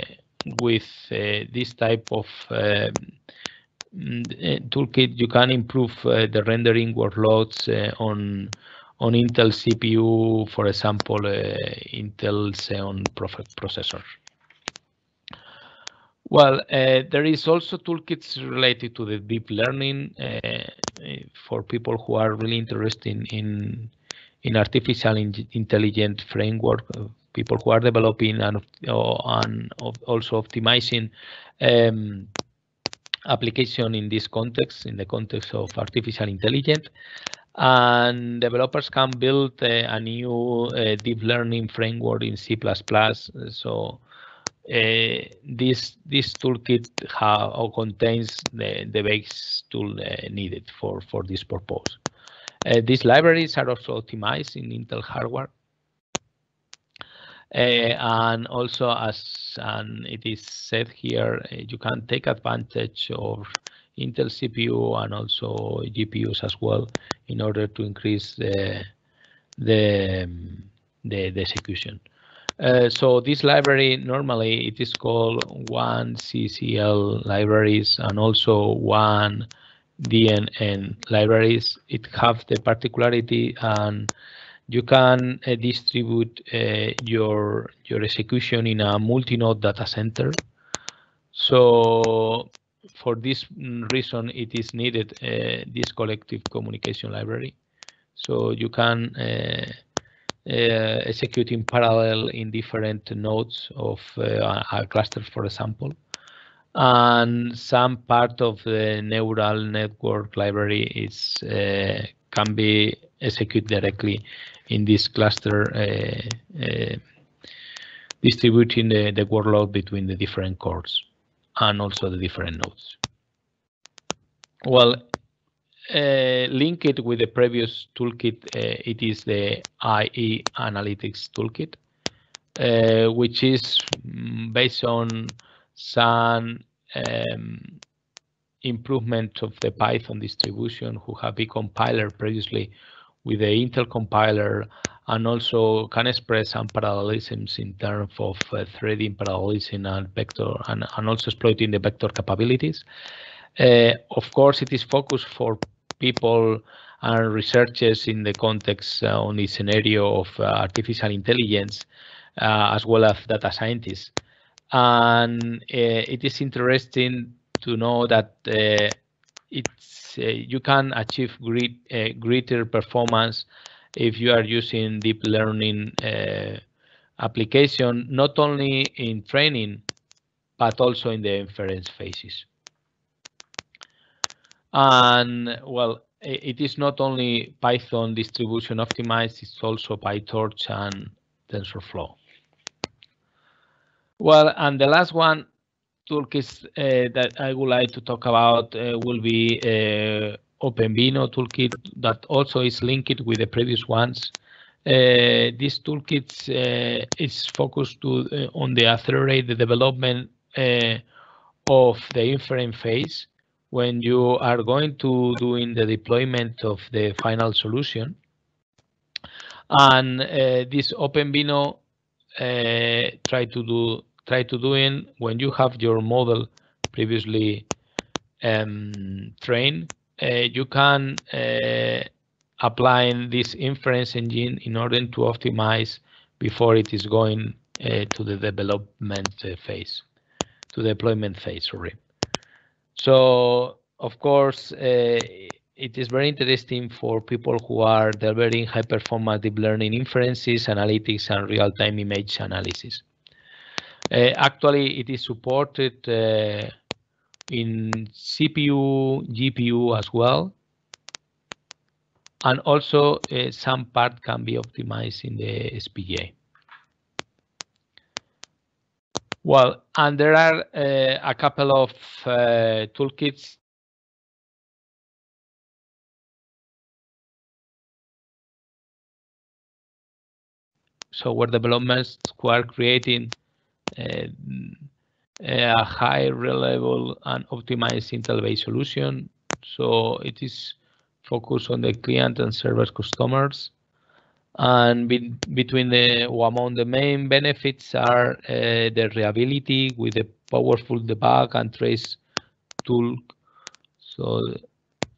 with uh, this type of uh, toolkit, you can improve uh, the rendering workloads uh, on on Intel C P U, for example, uh, Intel Xeon processor. Well, uh, there is also toolkits related to the deep learning uh, for people who are really interested in in artificial in intelligent framework. People who are developing and and also optimizing Um, application in this context, in the context of artificial intelligence, and developers can build uh, a new uh, deep learning framework in C plus plus. So uh, this this toolkit have, or contains the, the base tool uh, needed for, for this purpose. Uh, these libraries are also optimized in Intel hardware. Uh, and also, as and it is said here, uh, you can take advantage of Intel C P U and also G P Us as well in order to increase the the the, the execution. Uh, so this library normally it is called one C C L libraries and also one D N N libraries. It have the particularity and you can uh, distribute uh, your your execution in a multi-node data center. So for this reason, it is needed uh, this collective communication library. So you can uh, uh, execute in parallel in different nodes of uh, our clusters, for example. And some part of the neural network library is uh, can be executed directly in this cluster, uh, uh, distributing the, the workload between the different cores and also the different nodes. Well, uh, linked with the previous toolkit, uh, it is the I E Analytics Toolkit, uh, which is based on some um, improvement of the Python distribution, who have been compiled previously with the Intel compiler, and also can express some parallelisms in terms of uh, threading parallelism and vector, and, and also exploiting the vector capabilities. Uh, of course, it is focused for people and researchers in the context uh, on the scenario of uh, artificial intelligence, uh, as well as data scientists. And uh, it is interesting to know that uh, it's uh, you can achieve great, uh, greater performance if you are using deep learning uh, application, not only in training, but also in the inference phases. And well, it is not only Python distribution optimized, it's also PyTorch and TensorFlow. Well, and the last one, toolkits uh, that I would like to talk about uh, will be uh, OpenVINO toolkit, that also is linked with the previous ones. Uh, this toolkit uh, is focused to, uh, on the accelerate the development uh, of the inference phase, when you are going to doing the deployment of the final solution. And uh, this OpenVINO uh, try to do try to doing when you have your model previously um, trained, uh, you can uh, apply this inference engine in order to optimize before it is going uh, to the development phase, to the deployment phase. Sorry. So, of course, uh, it is very interesting for people who are delivering high-performance deep learning inferences, analytics, and real-time image analysis. Uh, actually, it is supported uh, in C P U, G P U as well, and also uh, some part can be optimized in the F P G A. Well, and there are uh, a couple of uh, toolkits. So where developers who are creating uh, a high reliable and optimized Intel-based solution. So it is focused on the client and server customers. And be, between the among the main benefits are uh, the reliability with the powerful debug and trace tool. So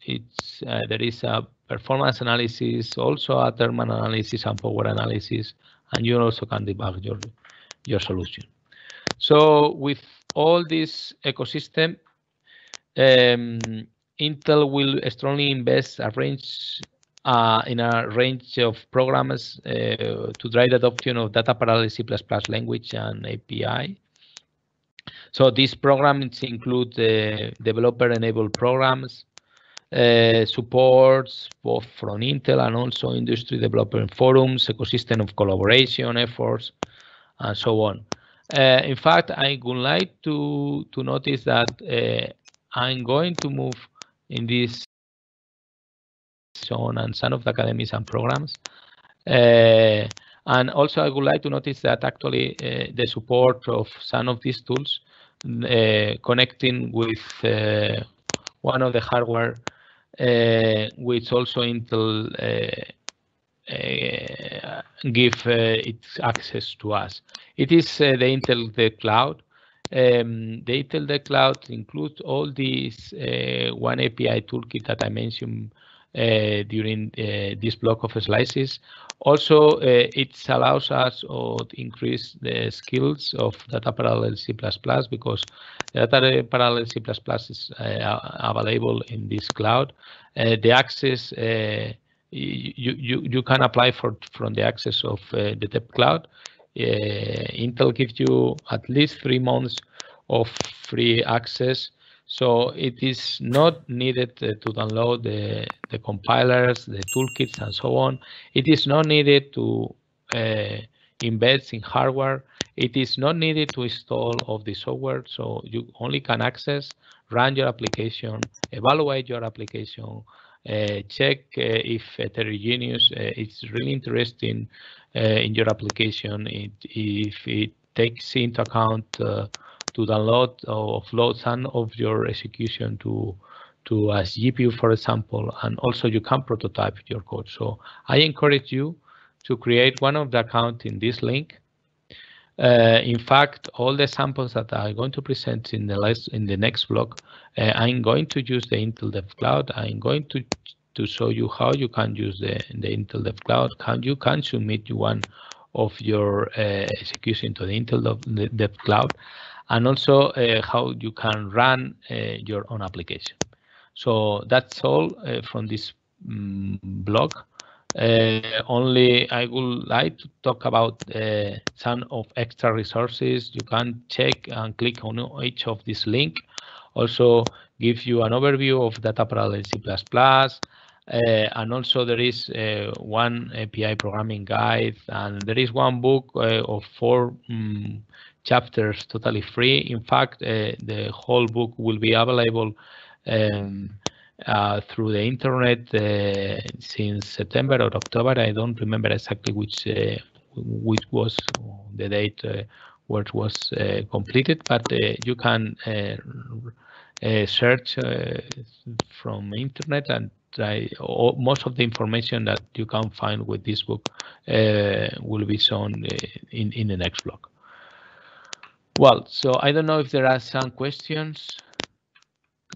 it's uh, there is a performance analysis, also a thermal analysis and power analysis, and you also can debug your your solution. So with all this ecosystem, um, Intel will strongly invest a range. Uh, in a range of programs uh, to drive the adoption of data parallel C plus plus language and A P I. So these programs include uh, developer-enabled programs, uh, supports both from Intel and also industry developer forums, ecosystem of collaboration efforts, and so on. Uh, in fact, I would like to, to notice that uh, I'm going to move in this and some of the academies and programs, uh, and also I would like to notice that actually uh, the support of some of these tools uh, connecting with uh, one of the hardware, uh, which also Intel uh, uh, give uh, its access to us. It is uh, the Intel DevCloud. Um, the Intel DevCloud includes all these uh, OneAPI toolkit that I mentioned Uh, during uh, this block of slices. Also, uh, it allows us uh, to increase the skills of data parallel C plus plus, because data parallel C plus plus is uh, available in this cloud. Uh, the access uh, you you you can apply for from the access of uh, the DevCloud. Uh, Intel gives you at least three months of free access, so it is not needed uh, to download the the compilers, the toolkits, and so on. It is not needed to uh, embed in hardware. It is not needed to install of the software, so you only can access, run your application, evaluate your application, uh, check uh, if heterogeneous uh, it's really interesting uh, in your application. It, if it takes into account uh, to download or offload some of your execution to to a G P U, for example, and also you can prototype your code. So I encourage you to create one of the accounts in this link. Uh, in fact, all the samples that I'm going to present in the last, in the next block, uh, I'm going to use the Intel DevCloud. I'm going to to show you how you can use the the Intel DevCloud. Can you can submit one of your uh, execution to the Intel DevCloud, and also uh, how you can run uh, your own application. So that's all uh, from this um, blog. Uh, only I would like to talk about uh, some of extra resources. You can check and click on each of this link. Also gives you an overview of data parallel in C plus plus. Uh, and also there is uh, one A P I programming guide, and there is one book uh, of four um, chapters totally free. In fact, uh, the whole book will be available um, Uh, through the internet uh, since September or October. I don't remember exactly which uh, which was the date uh, where it was uh, completed, but uh, you can uh, uh, search uh, from internet and try all, most of the information that you can find with this book uh, will be shown in in the next blog. Well, so I don't know if there are some questions.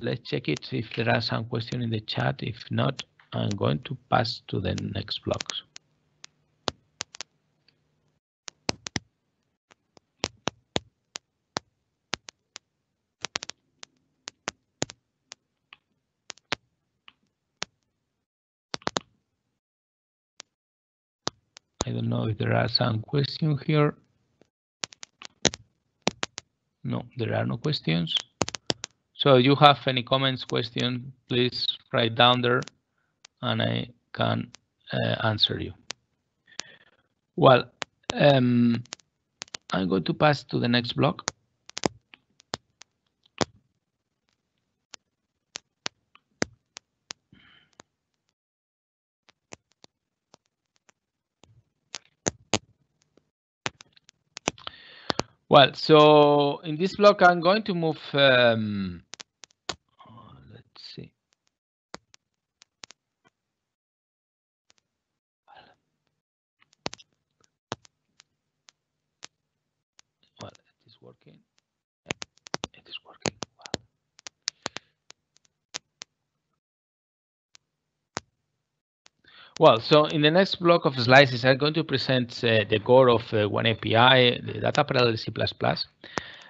Let's check it if there are some questions in the chat. If not, I'm going to pass to the next blocks. I don't know if there are some questions here. No, there are no questions. So if you have any comments, question, please write down there and I can uh, answer you. Well, um, I'm going to pass to the next block. Well, so in this block, I'm going to move um, working. It is working well. Well, so in the next block of slices, I'm going to present uh, the core of uh, OneAPI, the data parallel C plus plus.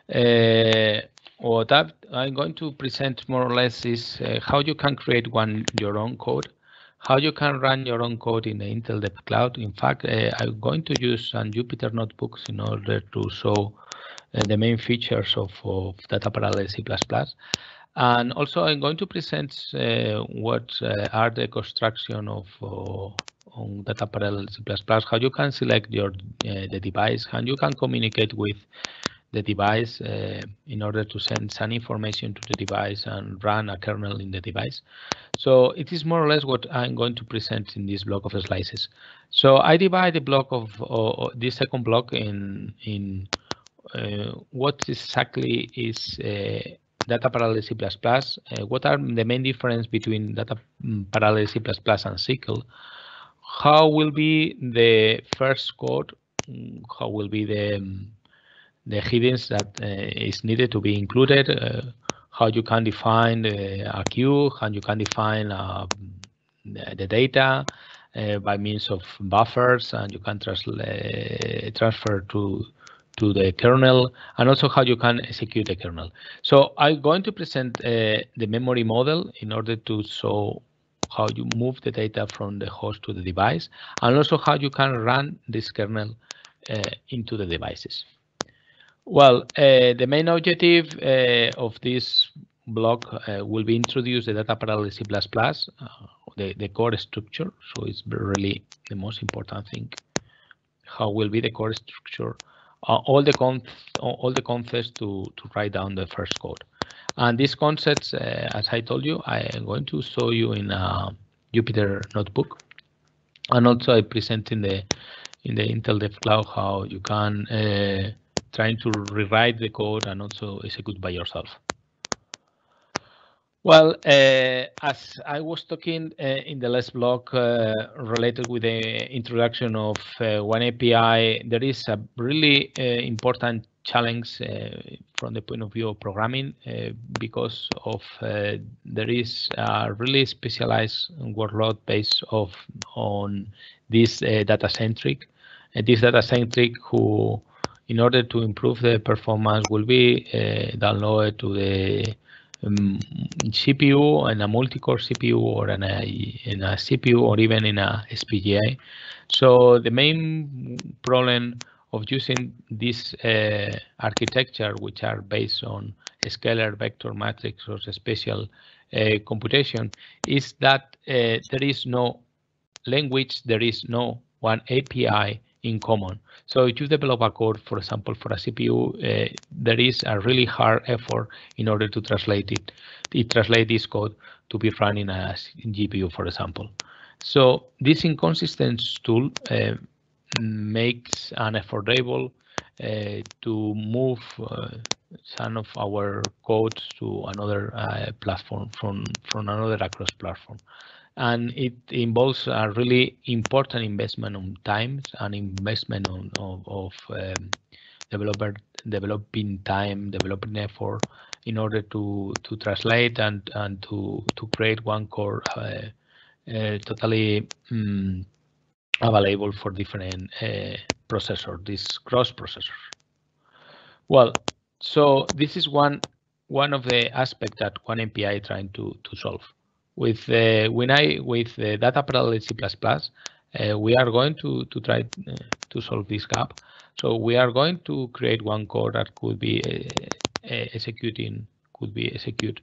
Uh, what I'm going to present more or less is uh, how you can create one your own code, how you can run your own code in the Intel DevCloud. In fact, uh, I'm going to use some Jupyter Notebooks in order to show Uh, the main features of, of data parallel C plus plus. And also I'm going to present uh, what uh, are the construction of uh, on data parallel C plus plus, how you can select your uh, the device, how you can communicate with the device uh, in order to send some information to the device and run a kernel in the device. So it is more or less what I'm going to present in this block of slices. So I divide the block of uh, this second block in in Uh, what exactly is uh, data parallel C plus plus? Uh, what are the main difference between data parallel C plus plus and S Y C L? How will be the first code? How will be the the hidden that uh, is needed to be included? Uh, how you can define uh, a queue? How you can define uh, the data? Uh, by means of buffers, and you can transla- transfer to to the kernel, and also how you can execute the kernel. So I'm going to present uh, the memory model in order to show how you move the data from the host to the device, and also how you can run this kernel uh, into the devices. Well, uh, the main objective uh, of this block uh, will be introduce the data parallel C plus plus, uh, the, the core structure. So it's really the most important thing. How will be the core structure? Uh, all the con all the concepts to to write down the first code. And these concepts, uh, as I told you, I am going to show you in a Jupyter Notebook, and also I present in the in the Intel DevCloud how you can uh, try to rewrite the code and also execute by yourself. Well, uh, as I was talking uh, in the last block uh, related with the introduction of uh, OneAPI, there is a really uh, important challenge uh, from the point of view of programming uh, because of uh, there is a really specialized workload based of on this uh, data centric. Uh, this data centric who, in order to improve the performance, will be uh, downloaded to the Um, C P U and a multi-core C P U or in a, in a C P U or even in a F P G A. So the main problem of using this uh, architecture, which are based on scalar, vector matrix, or spatial uh, computation, is that uh, there is no language, there is no one A P I in common. So if you develop a code, for example, for a C P U, uh, there is a really hard effort in order to translate it. It translate this code to be run in a G P U, for example. So this inconsistent tool uh, makes unavoidable uh, to move uh, some of our codes to another uh, platform from from another across platform. And it involves a really important investment on time and investment on, of, of um, developer developing time, developing effort in order to to translate and and to to create one core uh, uh, totally um, available for different uh, processors, this cross processor. Well, so this is one one of the aspects that OneAPI trying to to solve. With uh, when I with the data parallel C plus plus, uh, we are going to to try uh, to solve this gap. So we are going to create one core that could be uh, uh, executing could be execute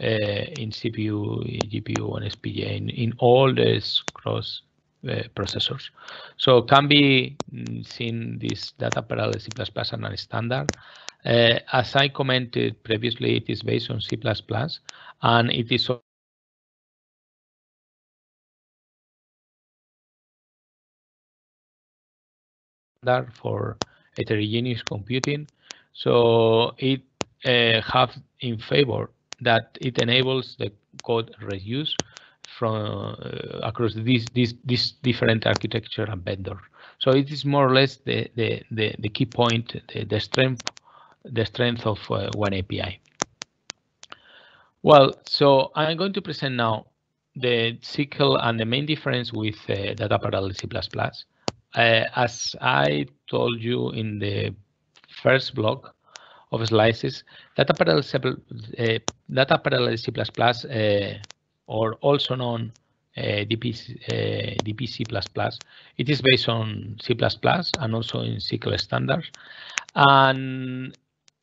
uh, in C P U, G P U, and S P G A in, in all these cross uh, processors. So can be seen this data parallel C plus plus as a standard. Uh, as I commented previously, it is based on C plus plus, and it is for heterogeneous computing, so it uh, have in favor that it enables the code reuse from uh, across these these these different architecture and vendors. So it is more or less the the the, the key point, the, the strength the strength of uh, OneAPI. Well, so I'm going to present now the S Y C L and the main difference with uh, data parallel C plus plus. Uh, as I told you in the first block of slices, data parallel uh, data parallel C plus plus, uh, or also known uh, D P C, uh, D P C plus plus, it is based on C plus plus and also in S Y C L standards, and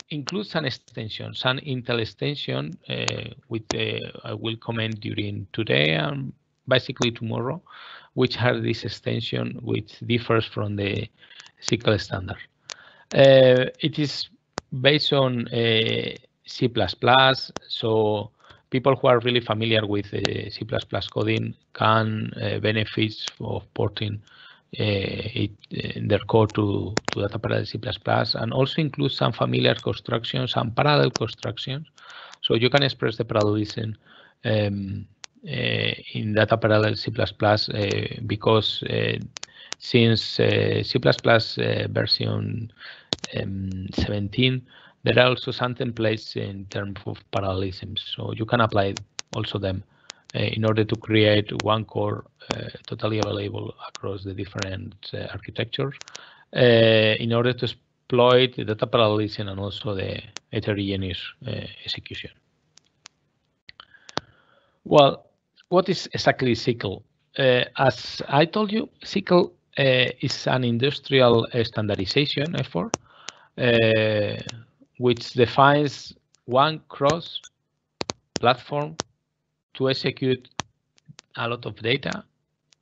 includes some extensions, some Intel extension, uh, with the, I will comment during today and basically tomorrow, which are this extension which differs from the S Y C L standard. Uh, it is based on uh, C plus plus, so people who are really familiar with uh, C plus plus coding can uh, benefit of porting uh, it, uh, their code to, to data parallel C plus plus, and also includes some familiar constructions and parallel constructions, so you can express the parallelism um, Uh, in data parallel C plus plus, uh, because uh, since uh, C plus plus uh, version um, seventeen, there are also some templates in terms of parallelism, so you can apply also them uh, in order to create one core uh, totally available across the different uh, architectures uh, in order to exploit the data parallelism and also the heterogeneous uh, execution. Well, what is exactly S Y C L? Uh, as I told you, S Y C L uh, is an industrial uh, standardization effort uh, which defines one cross-platform to execute a lot of data,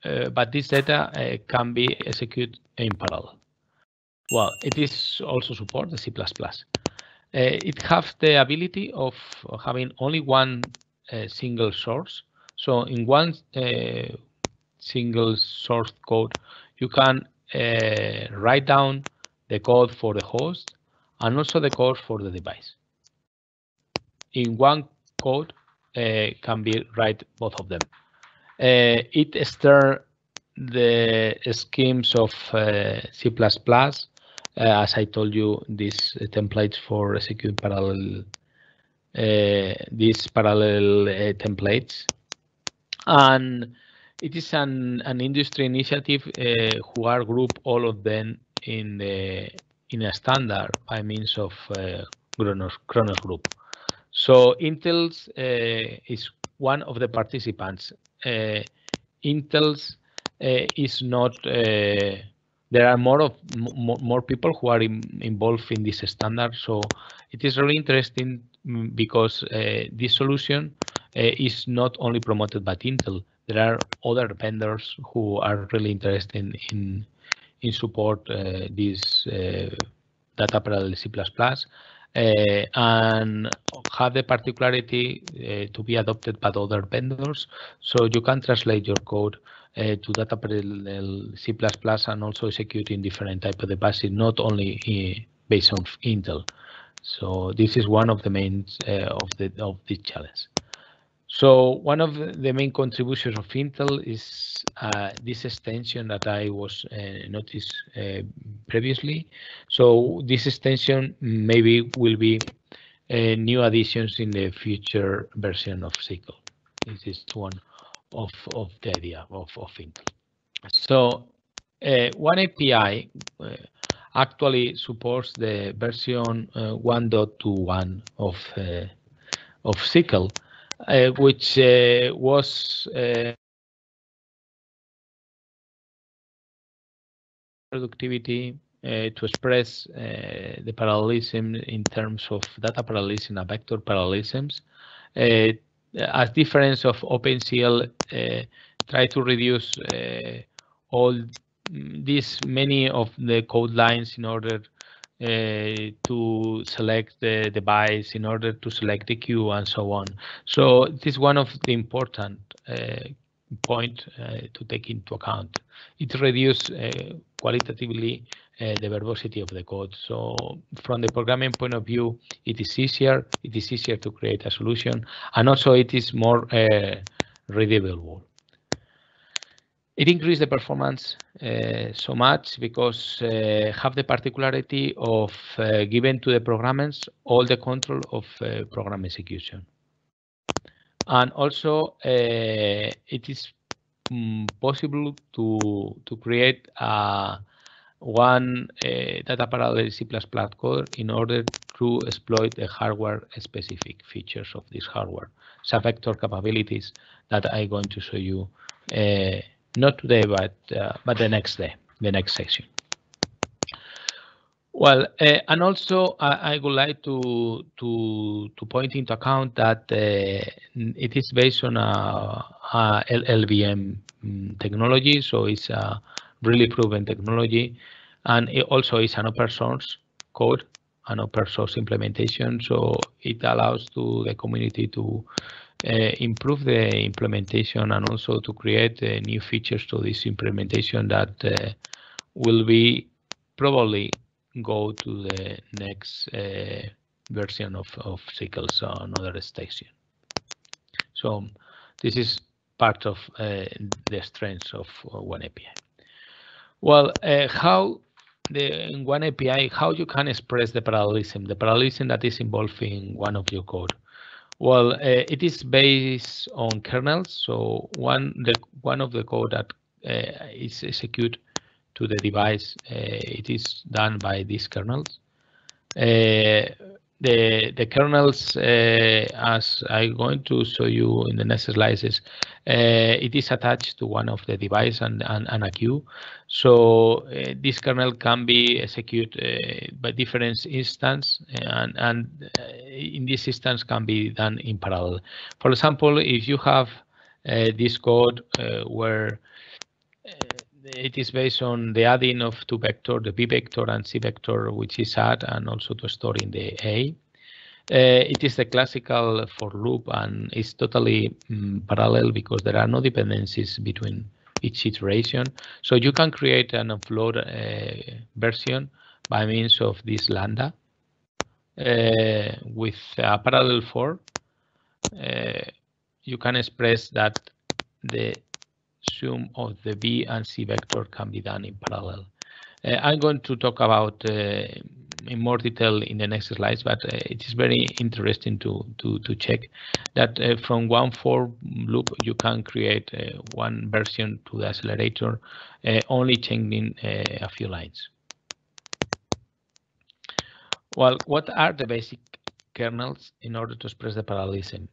uh, but this data uh, can be executed in parallel. Well, it is also support the C plus plus. Uh, it has the ability of having only one uh, single source. So in one uh, single source code, you can uh, write down the code for the host and also the code for the device. In one code uh, can be write both of them. Uh, it stirs the schemes of uh, C plus plus. Uh, as I told you, these uh, templates for execute parallel, uh, these parallel uh, templates. And it is an, an industry initiative uh, who are grouped all of them in the in a standard by means of uh, Khronos, Khronos group. So Intel's uh, is one of the participants. Uh, Intel's uh, is not. Uh, there are more of more, more people who are in, involved in this standard. So it is really interesting because uh, this solution uh, is not only promoted by Intel. There are other vendors who are really interested in in, in support uh, this uh, data parallel C plus plus. Uh, and have the particularity uh, to be adopted by other vendors, so you can translate your code uh, to data parallel C plus plus and also execute in different type of devices, not only uh, based on Intel. So this is one of the main uh, of the of the challenge. So one of the main contributions of Intel is uh, this extension that I was uh, noticed uh, previously. So this extension maybe will be uh, new additions in the future version of S Y C L. This is one of, of the idea of, of Intel. So uh, OneAPI uh, actually supports the version one point two one uh, of, uh, of S Y C L. Uh, which uh, was uh, productivity uh, to express uh, the parallelism in terms of data parallelism and vector parallelisms. Uh, as difference of OpenCL, uh, try to reduce uh, all these many of the code lines in order Uh, to select the device, in order to select the queue and so on. So this is one of the important uh, point uh, to take into account. It reduces uh, qualitatively uh, the verbosity of the code. So from the programming point of view, it is easier. It is easier to create a solution, and also it is more uh, readable. It increased the performance uh, so much because uh, have the particularity of uh, giving to the programmers all the control of uh, program execution. And also uh, it is um, possible to, to create uh, one uh, data parallel C plus plus code in order to exploit the hardware specific features of this hardware. Some vector capabilities that I'm going to show you uh, not today, but uh, but the next day, the next section. Well, uh, and also I, I would like to to to point into account that uh, it is based on a, a L L V M technology, so it's a really proven technology, and it also is an open source code, an open source implementation, so it allows to the community to Uh, improve the implementation and also to create uh, new features to this implementation that uh, will be probably go to the next uh, version of, of S Y C L, so another station. So this is part of uh, the strengths of OneAPI. Well, uh, how the in OneAPI, how you can express the parallelism, the parallelism that is involved in one of your code. Well, uh, it is based on kernels, so one the one of the code that uh, is executed to the device, uh, it is done by these kernels. Uh, the the kernels, uh, as I'm going to show you in the next slides, is uh, it is attached to one of the device and, and, and a queue. So uh, this kernel can be executed uh, by different instances, and, and uh, in this instance can be done in parallel. For example, if you have uh, this code uh, where uh, it is based on the adding of two vectors, the B vector and C vector, which is add and also to store in the A. Uh, it is the classical for loop, and it's totally um, parallel because there are no dependencies between each iteration. So you can create an offload uh, version by means of this lambda uh, with a parallel for. Uh, you can express that the sum of the B and C vector can be done in parallel. Uh, I'm going to talk about uh, in more detail in the next slides, but uh, it is very interesting to to to check that uh, from one for loop you can create uh, one version to the accelerator, uh, only changing uh, a few lines. Well, what are the basic kernels in order to express the parallelism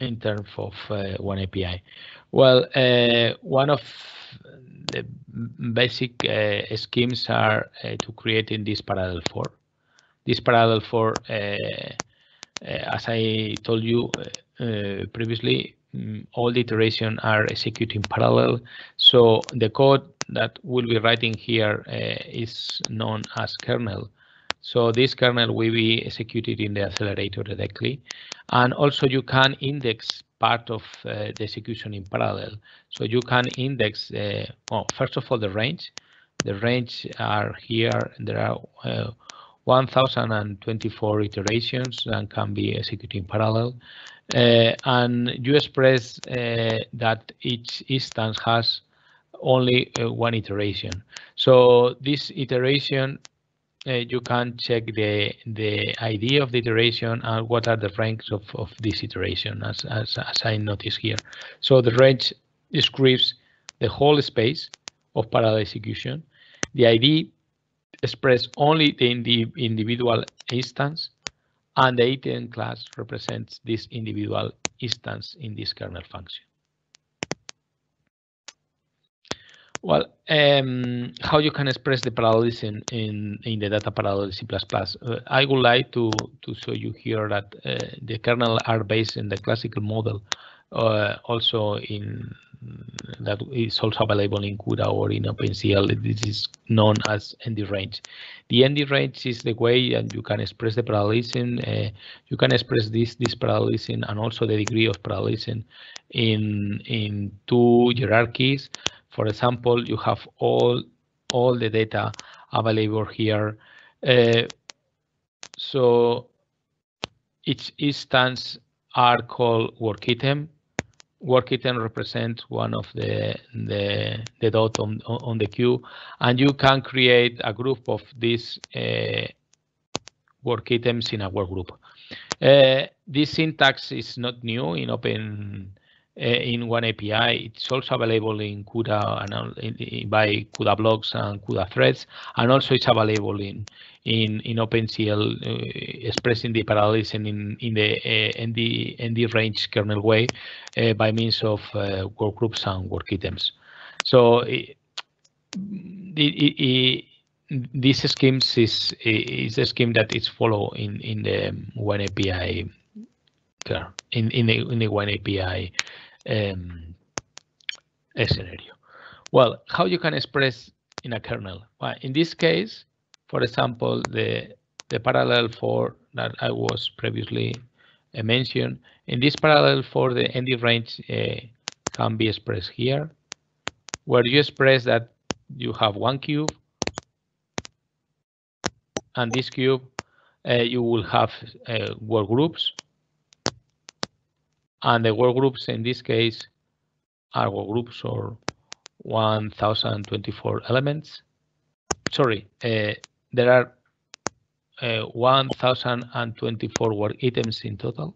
in terms of uh, OneAPI? Well, uh, one of the basic uh, schemes are uh, to create in this parallel for. This parallel for, uh, uh, as I told you uh, previously, um, all the iterations are executed in parallel. So the code that we'll be writing here uh, is known as kernel. So this kernel will be executed in the accelerator directly, and also you can index part of uh, the execution in parallel. So you can index, uh, oh, first of all, the range. The range are here. There are uh, one thousand twenty-four iterations and can be executed in parallel. Uh, and you express uh, that each instance has only uh, one iteration. So this iteration, Uh, you can check the the I D of the iteration and what are the ranks of, of this iteration, as, as, as I notice here. So the range describes the whole space of parallel execution. The I D expresses only the indi individual instance, and the item class represents this individual instance in this kernel function. Well, um, how you can express the parallelism in, in the data parallel in C plus plus. Uh, I would like to, to show you here that uh, the kernel are based in the classical model, uh, also in that is also available in CUDA or in OpenCL. This is known as N D range. The N D range is the way and you can express the parallelism. Uh, you can express this this parallelism and also the degree of parallelism in in two hierarchies. For example, you have all all the data available here. Uh, so each instance are called work item. Work item represents one of the the, the dot on, on the queue, and you can create a group of these uh, work items in a work group. Uh, this syntax is not new in open. In OneAPI, it's also available in CUDA and in, in, by CUDA blocks and CUDA threads, and also it's available in in in OpenCL, uh, expressing the parallelism in in the uh, N D N D range kernel way uh, by means of uh, workgroups and work items. So it, it, it, this scheme is is a scheme that is follow in in the OneAPI kernel, in in the in the OneAPI Um, a scenario. Well, how you can express in a kernel? Well, in this case, for example, the the parallel for that I was previously uh, mentioned. In this parallel for the N D range uh, can be expressed here, where you express that you have one cube, and this cube uh, you will have uh, work groups. And the workgroups in this case are workgroups or one thousand twenty-four elements. Sorry, uh, there are uh, one thousand twenty-four work items in total.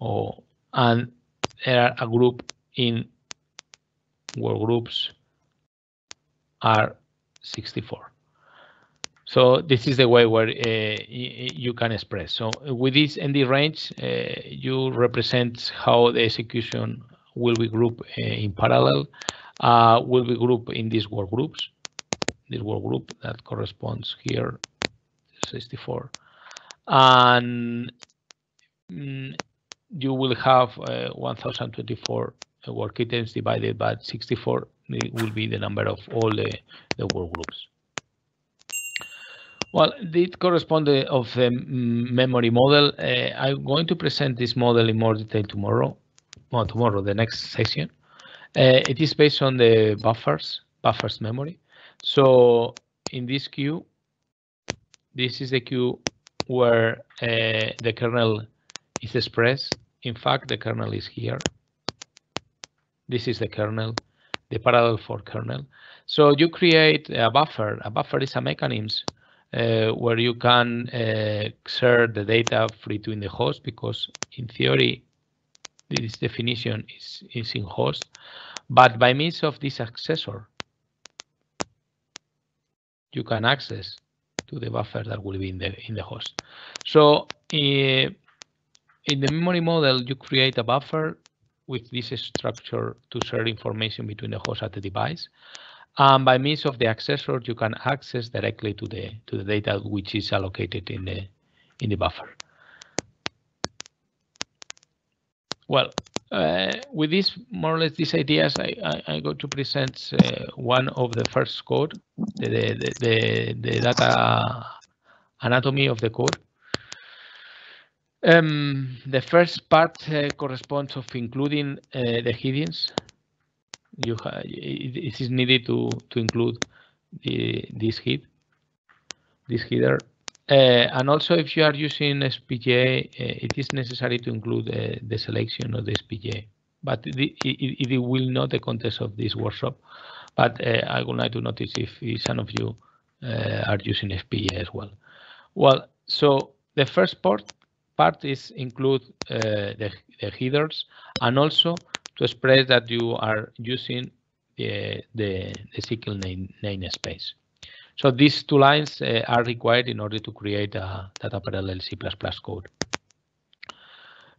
Oh, and there are a group in workgroups are sixty-four. So this is the way where uh, you can express. So with this N D range, uh, you represent how the execution will be grouped uh, in parallel, uh, will be grouped in these work groups. This work group that corresponds here, sixty-four. And mm, you will have uh, one thousand twenty-four work items divided by sixty-four. It will be the number of all the, the work groups. Well, it corresponds of the memory model. Uh, I'm going to present this model in more detail tomorrow. Well, tomorrow, the next session. Uh, it is based on the buffers, buffers memory. So in this queue, this is the queue where uh, the kernel is expressed. In fact, the kernel is here. This is the kernel, the parallel for kernel. So you create a buffer. A buffer is a mechanism Uh, where you can uh, share the data between the host, because in theory, this definition is, is in host, but by means of this accessor, you can access to the buffer that will be in the, in the host. So uh, in the memory model, you create a buffer with this structure to share information between the host and the device. And by means of the accessor, you can access directly to the to the data which is allocated in the in the buffer. Well, uh, with this more or less these ideas, I I, I go to present uh, one of the first code, the the, the the data anatomy of the code. Um, the first part uh, corresponds of including uh, the hidden. You ha it is needed to to include the, this head, this header, uh, and also if you are using F P G A, uh, it is necessary to include uh, the selection of the F P G A. But the, it, it will not the context of this workshop. But uh, I would like to notice if some of you uh, are using F P G A as well. Well, so the first part part is include uh, the the headers and also to express that you are using the the, the S Y C L name, name space. So these two lines uh, are required in order to create a data parallel C plus plus code.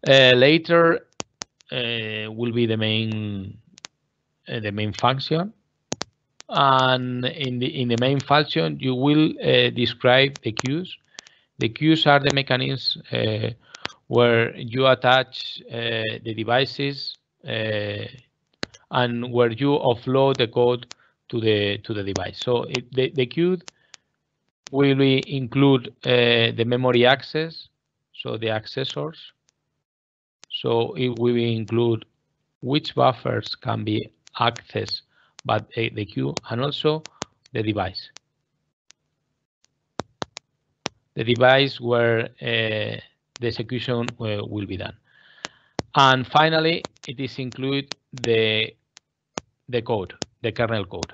Uh, later uh, will be the main uh, the main function, and in the in the main function you will uh, describe the queues. The queues are the mechanisms uh, where you attach uh, the devices. Uh, and where you offload the code to the to the device. So it, the, the queue will be include uh, the memory access, so the accessors. So it will include which buffers can be accessed by uh, the queue and also the device. The device where uh, the execution uh, will be done. And finally, it is include the the code, the kernel code.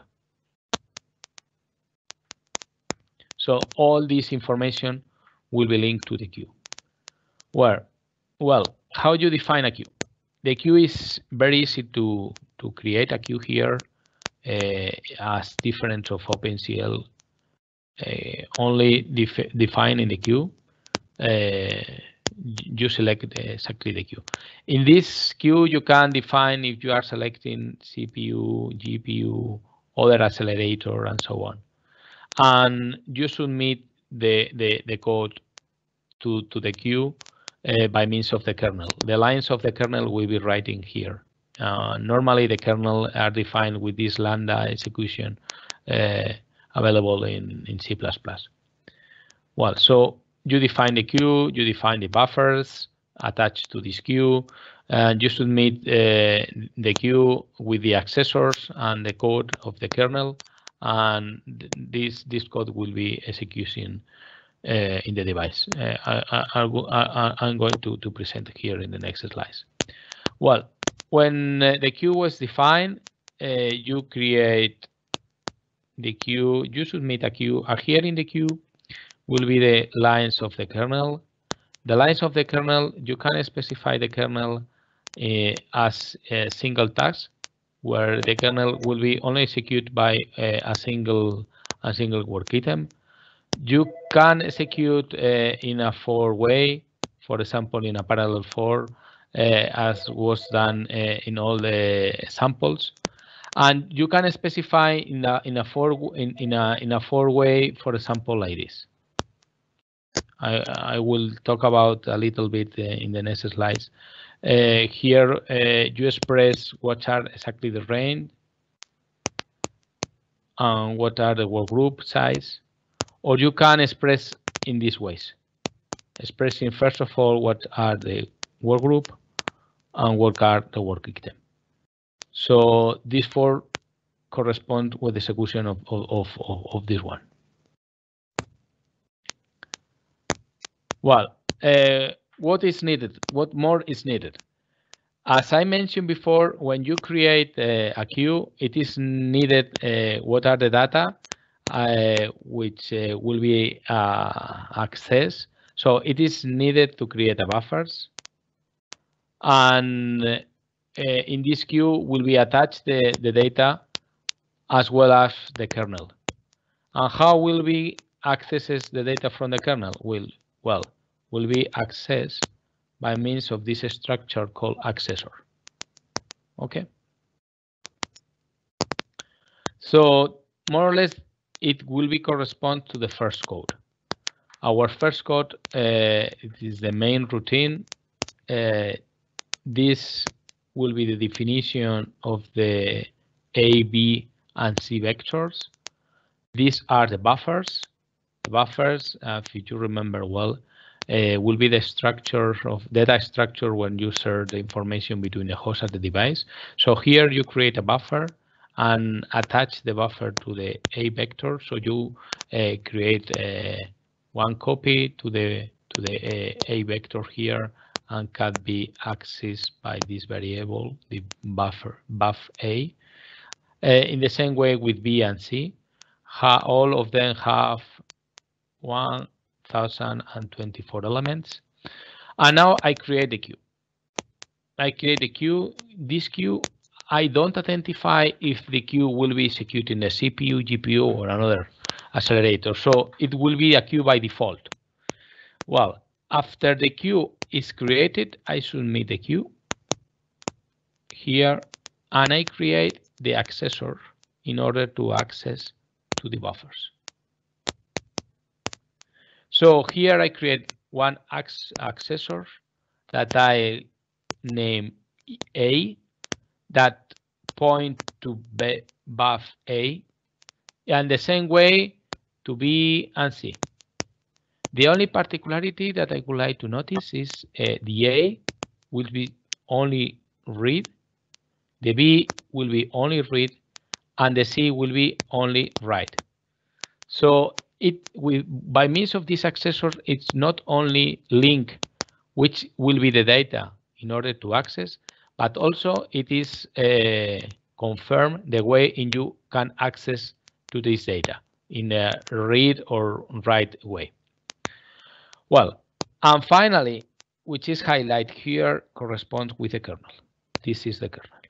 So all this information will be linked to the queue. Where, well, how do you define a queue? The queue is very easy to to create a queue here, uh, as different of OpenCL, uh, only def defining the queue. Uh, You select exactly the queue. In this queue, you can define if you are selecting C P U, G P U, other accelerator, and so on. And you submit the the, the code to to the queue uh, by means of the kernel. The lines of the kernel will be writing here. Uh, normally, the kernel are defined with this lambda execution uh, available in in C plus plus. Well, so. You define the queue, you define the buffers attached to this queue, and you submit uh, the queue with the accessors and the code of the kernel, and th this this code will be executing uh, in the device. Uh, I, I, I, I'm going to, to present here in the next slides. Well, when uh, the queue was defined, uh, you create the queue, you submit a queue, here in the queue will be the lines of the kernel. The lines of the kernel, you can specify the kernel uh, as a single task, where the kernel will be only executed by uh, a single a single work item. You can execute uh, in a for way, for example, in a parallel for, uh, as was done uh, in all the samples. And you can specify in a in a for in, in a in a for way, for example, like this. I I will talk about a little bit uh, in the next slides. Uh, here uh, you express what are exactly the range and what are the workgroup size, or you can express in these ways. Expressing first of all what are the workgroup and what are the work item. So these four correspond with the execution of, of, of, of this one. Well, uh, what is needed? What more is needed? As I mentioned before, when you create uh, a queue, it is needed uh, what are the data uh, which uh, will be uh, accessed. So it is needed to create a buffers, and uh, Uh, in this queue will be attached the, the data as well as the kernel. And how will we access the data from the kernel? Will well will be accessed by means of this structure called accessor. Okay. So more or less it will be correspond to the first code. Our first code uh, it is the main routine. Uh, this will be the definition of the A, B, and C vectors. These are the buffers. The buffers, uh, if you remember well, uh, will be the structure of data structure when you share the information between the host and the device. So here you create a buffer and attach the buffer to the A vector. So you uh, create uh, one copy to the to the uh, A vector here, and can be accessed by this variable, the buffer buff A. Uh, in the same way with B and C, ha, all of them have one thousand twenty-four elements. And now I create the queue. I create the queue. This queue, I don't identify if the queue will be executed in the C P U, G P U, or another accelerator. So it will be a queue by default. Well, after the queue is created, I submit the queue here, and I create the accessor in order to access to the buffers. So here I create one accessor that I name A that point to buff A, and the same way to B and C. The only particularity that I would like to notice is uh, the A will be only read, the B will be only read, and the C will be only write. So it will, by means of this accessor, it's not only link, which will be the data in order to access, but also it is uh, confirm the way in you can access to this data in a read or write way. Well, and finally, which is highlighted here, corresponds with the kernel. This is the kernel.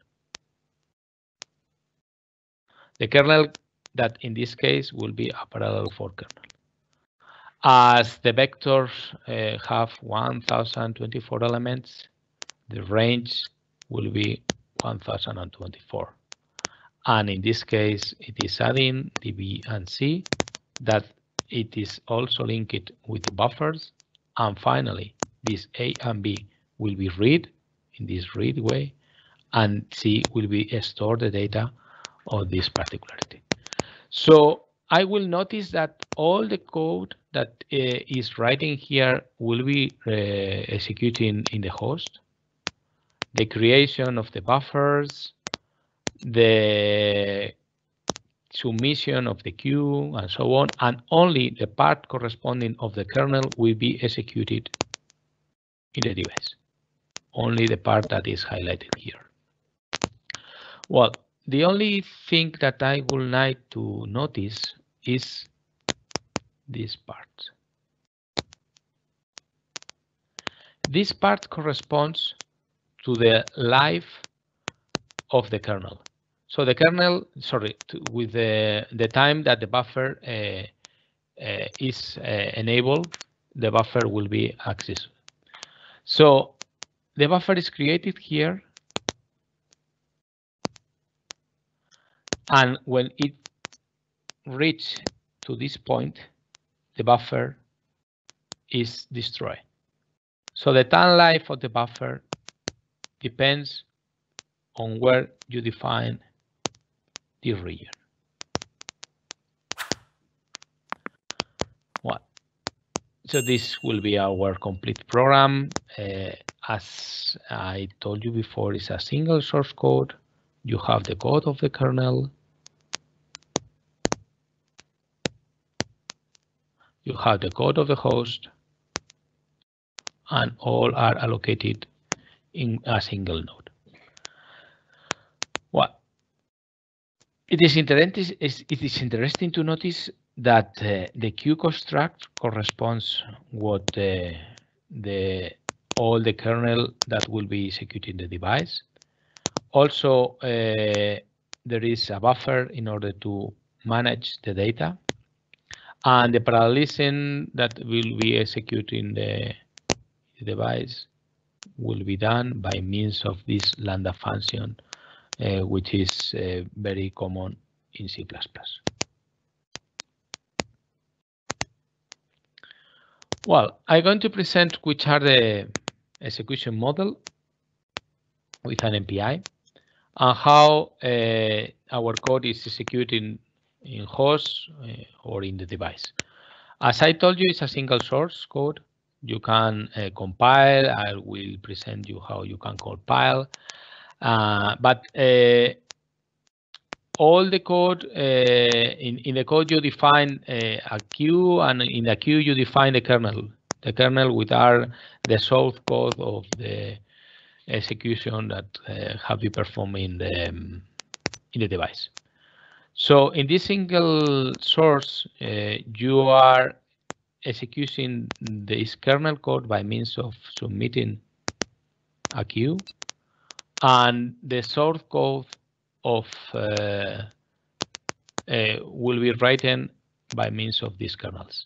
The kernel that in this case will be a parallel for kernel. As the vectors uh, have one thousand twenty-four elements, the range will be one thousand twenty-four. And in this case, it is adding the B and C that it is also linked with buffers, and finally, this A and B will be read in this read way, and C will be stored the data of this particularity. So I will notice that all the code that uh, is writing here will be uh, executing in the host, the creation of the buffers, the submission of the queue, and so on, and only the part corresponding of the kernel will be executed in the device. Only the part that is highlighted here. Well, the only thing that I would like to notice is this part. This part corresponds to the life of the kernel. So the kernel, sorry, to, with the, the time that the buffer uh, uh, is uh, enabled, the buffer will be accessed. So the buffer is created here. And when it reaches to this point, the buffer is destroyed. So the time life of the buffer depends on where you define the region. Well, so this will be our complete program. Uh, as I told you before, it's a single source code. You have the code of the kernel. You have the code of the host. And all are allocated in a single node. Well, it is interesting. It is interesting to notice that uh, the Q construct corresponds what uh, the all the kernel that will be executing the device. Also, uh, there is a buffer in order to manage the data, and the parallelism that will be executing the device will be done by means of this lambda function, uh, which is uh, very common in C plus plus. Well, I'm going to present which are the execution model with an M P I and how uh, our code is executing in host uh, or in the device. As I told you, it's a single source code. You can uh, compile. I will present you how you can compile. Uh, but uh, all the code, uh, in, in the code you define uh, a queue, and in the queue you define the kernel. The kernel with are the source code of the execution that uh, have been performed in the, um, in the device. So in this single source, uh, you are executing this kernel code by means of submitting a queue, and the source code of uh, uh, will be written by means of these kernels,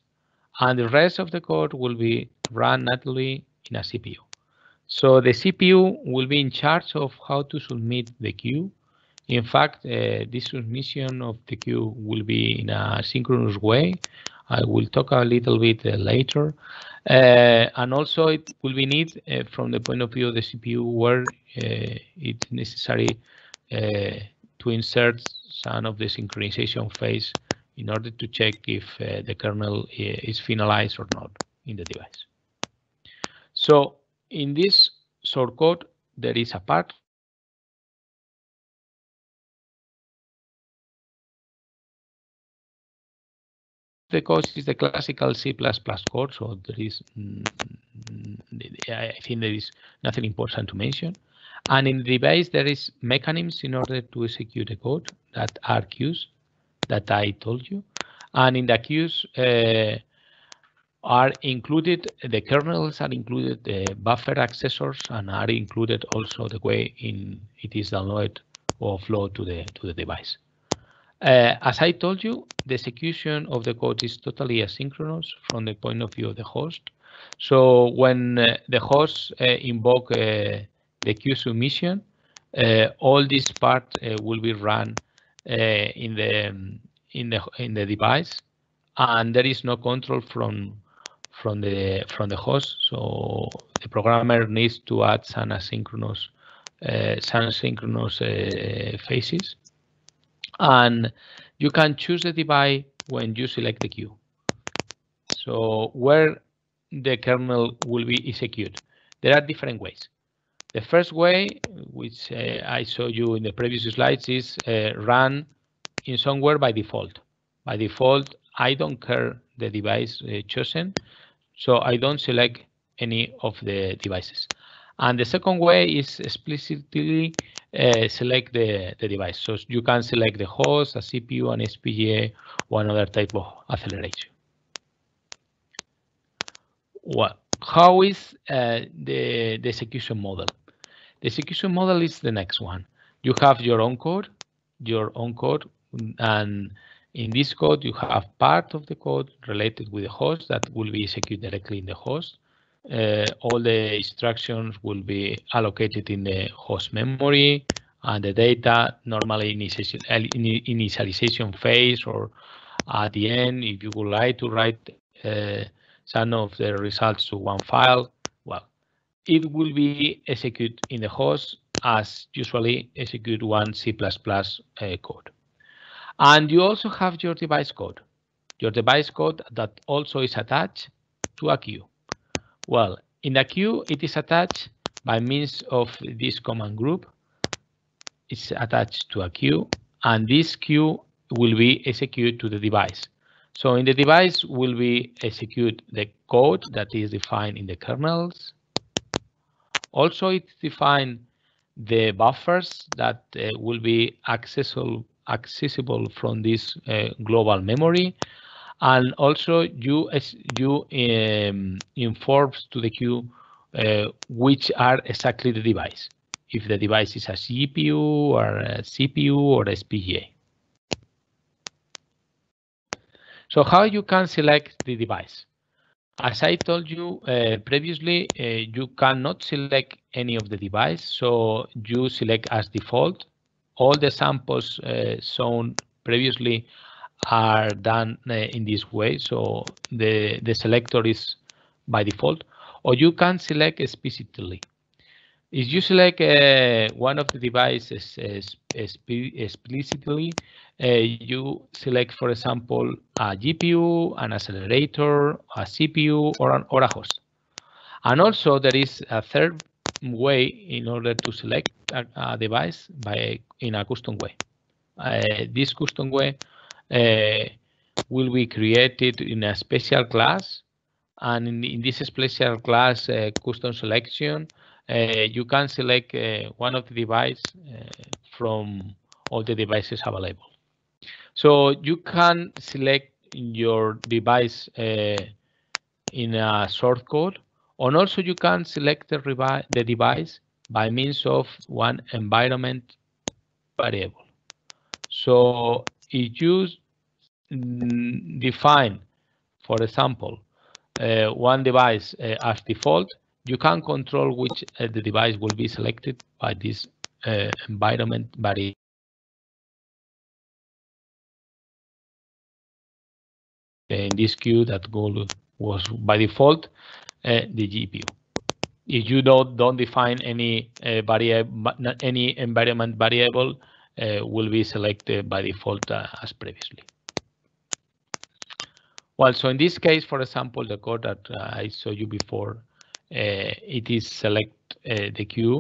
and the rest of the code will be run natively in a C P U. So the C P U will be in charge of how to submit the queue. In fact, uh, this submission of the queue will be in a synchronous way. I will talk a little bit uh, later. Uh, and also it will be needed uh, from the point of view of the C P U, where uh, it's necessary uh, to insert some of the synchronization phase in order to check if uh, the kernel is finalized or not in the device. So in this source code, there is a part the code is the classical C plus plus code, so there is, I think there is nothing important to mention. And in the device, there is mechanisms in order to execute the code that are queues that I told you. And in the queues uh, are included, the kernels are included, the buffer accessors, and are included also the way in it is downloaded or flowed to the, to the device. Uh, as I told you, the execution of the code is totally asynchronous from the point of view of the host. So when uh, the host uh, invoke uh, the queue submission, uh, all this part uh, will be run uh, in the um, in the in the device, and there is no control from from the from the host. So the programmer needs to add some asynchronous uh, some synchronous uh, phases. And you can choose the device when you select the queue. So where the kernel will be executed, there are different ways. The first way, which uh, I showed you in the previous slides, is uh, run in somewhere by default. By default, I don't care the device uh, chosen, so I don't select any of the devices. And the second way is explicitly uh, select the, the device. So you can select the host, a C P U, an F P G A, or another type of acceleration. Well, how is uh, the, the execution model? The execution model is the next one. You have your own code, your own code, and In this code, you have part of the code related with the host that will be executed directly in the host. Uh, all the instructions will be allocated in the host memory, and the data normally in initialization phase or at the end, if you would like to write uh, some of the results to one file, well, it will be executed in the host as usually execute one C plus plus uh, code. And you also have your device code, your device code that also is attached to a queue. Well, in a queue, it is attached by means of this command group. It's attached to a queue, and this queue will be executed to the device. So in the device will be execute the code that is defined in the kernels. Also, it defines the buffers that uh, will be accessible accessible from this uh, global memory, and also you as you um, informs to the queue uh, which are exactly the device, if the device is a G P U or a C P U or a F P G A. So how you can select the device? As I told you uh, previously, uh, you cannot select any of the device, so you select as default. All the samples uh, shown previously are done uh, in this way, so the, the selector is by default, or you can select explicitly. If you select uh, one of the devices explicitly, uh, you select, for example, a G P U, an accelerator, a C P U, or, an, or a host. And also there is a third way in order to select a, a device by in a custom way. Uh, this custom way uh, will be created in a special class, and in, in this special class uh, custom selection, uh, you can select uh, one of the devices uh, from all the devices available. So you can select your device uh, in a short code. And also you can select the, the device by means of one environment variable. So if you define, for example, uh, one device uh, as default, you can control which uh, the device will be selected by this uh, environment variable. In this queue that goal was by default, Uh, the G P U. If you don't don't define any uh, variable, any environment variable, uh, will be selected by default uh, as previously. Well, so in this case, for example, the code that uh, I showed you before, uh, it is select uh, the queue.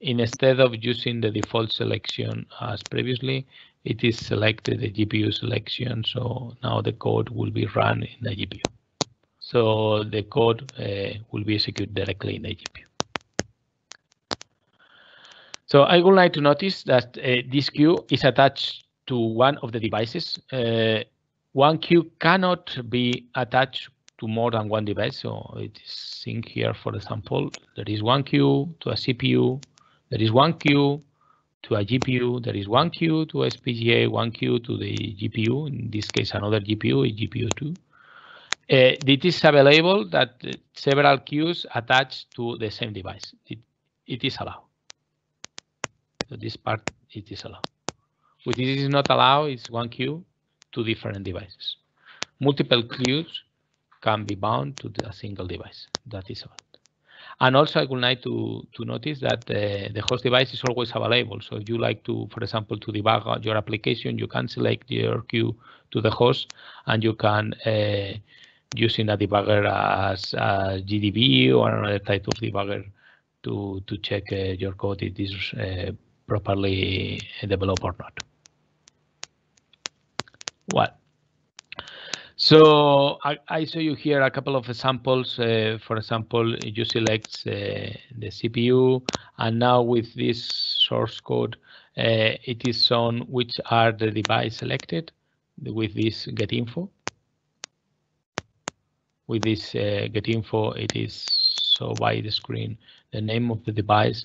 Instead of using the default selection as previously, it is selected the G P U selection. So now the code will be run in the G P U. So the code uh, will be executed directly in the G P U. So I would like to notice that uh, this queue is attached to one of the devices. Uh, one queue cannot be attached to more than one device. So it is seen here, for example, there is one queue to a C P U, there is one queue to a G P U, there is one queue to a F P G A, one queue to the G P U, in this case another G P U, G P U two. Uh, it is available that uh, several queues attached to the same device. It, it is allowed. So this part, it is allowed. What is not allowed is one queue, two different devices. Multiple queues can be bound to the, a single device. That is allowed. And also I would like to, to notice that uh, the host device is always available. So if you like to, for example, to debug your application, you can select your queue to the host, and you can uh, using a debugger as a G D B or another type of debugger to, to check uh, your code if it is uh, properly developed or not. Well, so I, I show you here a couple of examples. Uh, for example, you select uh, the C P U, and now with this source code, uh, it is shown which are the device selected with this get info. With this uh, get info, it is so by the screen the name of the device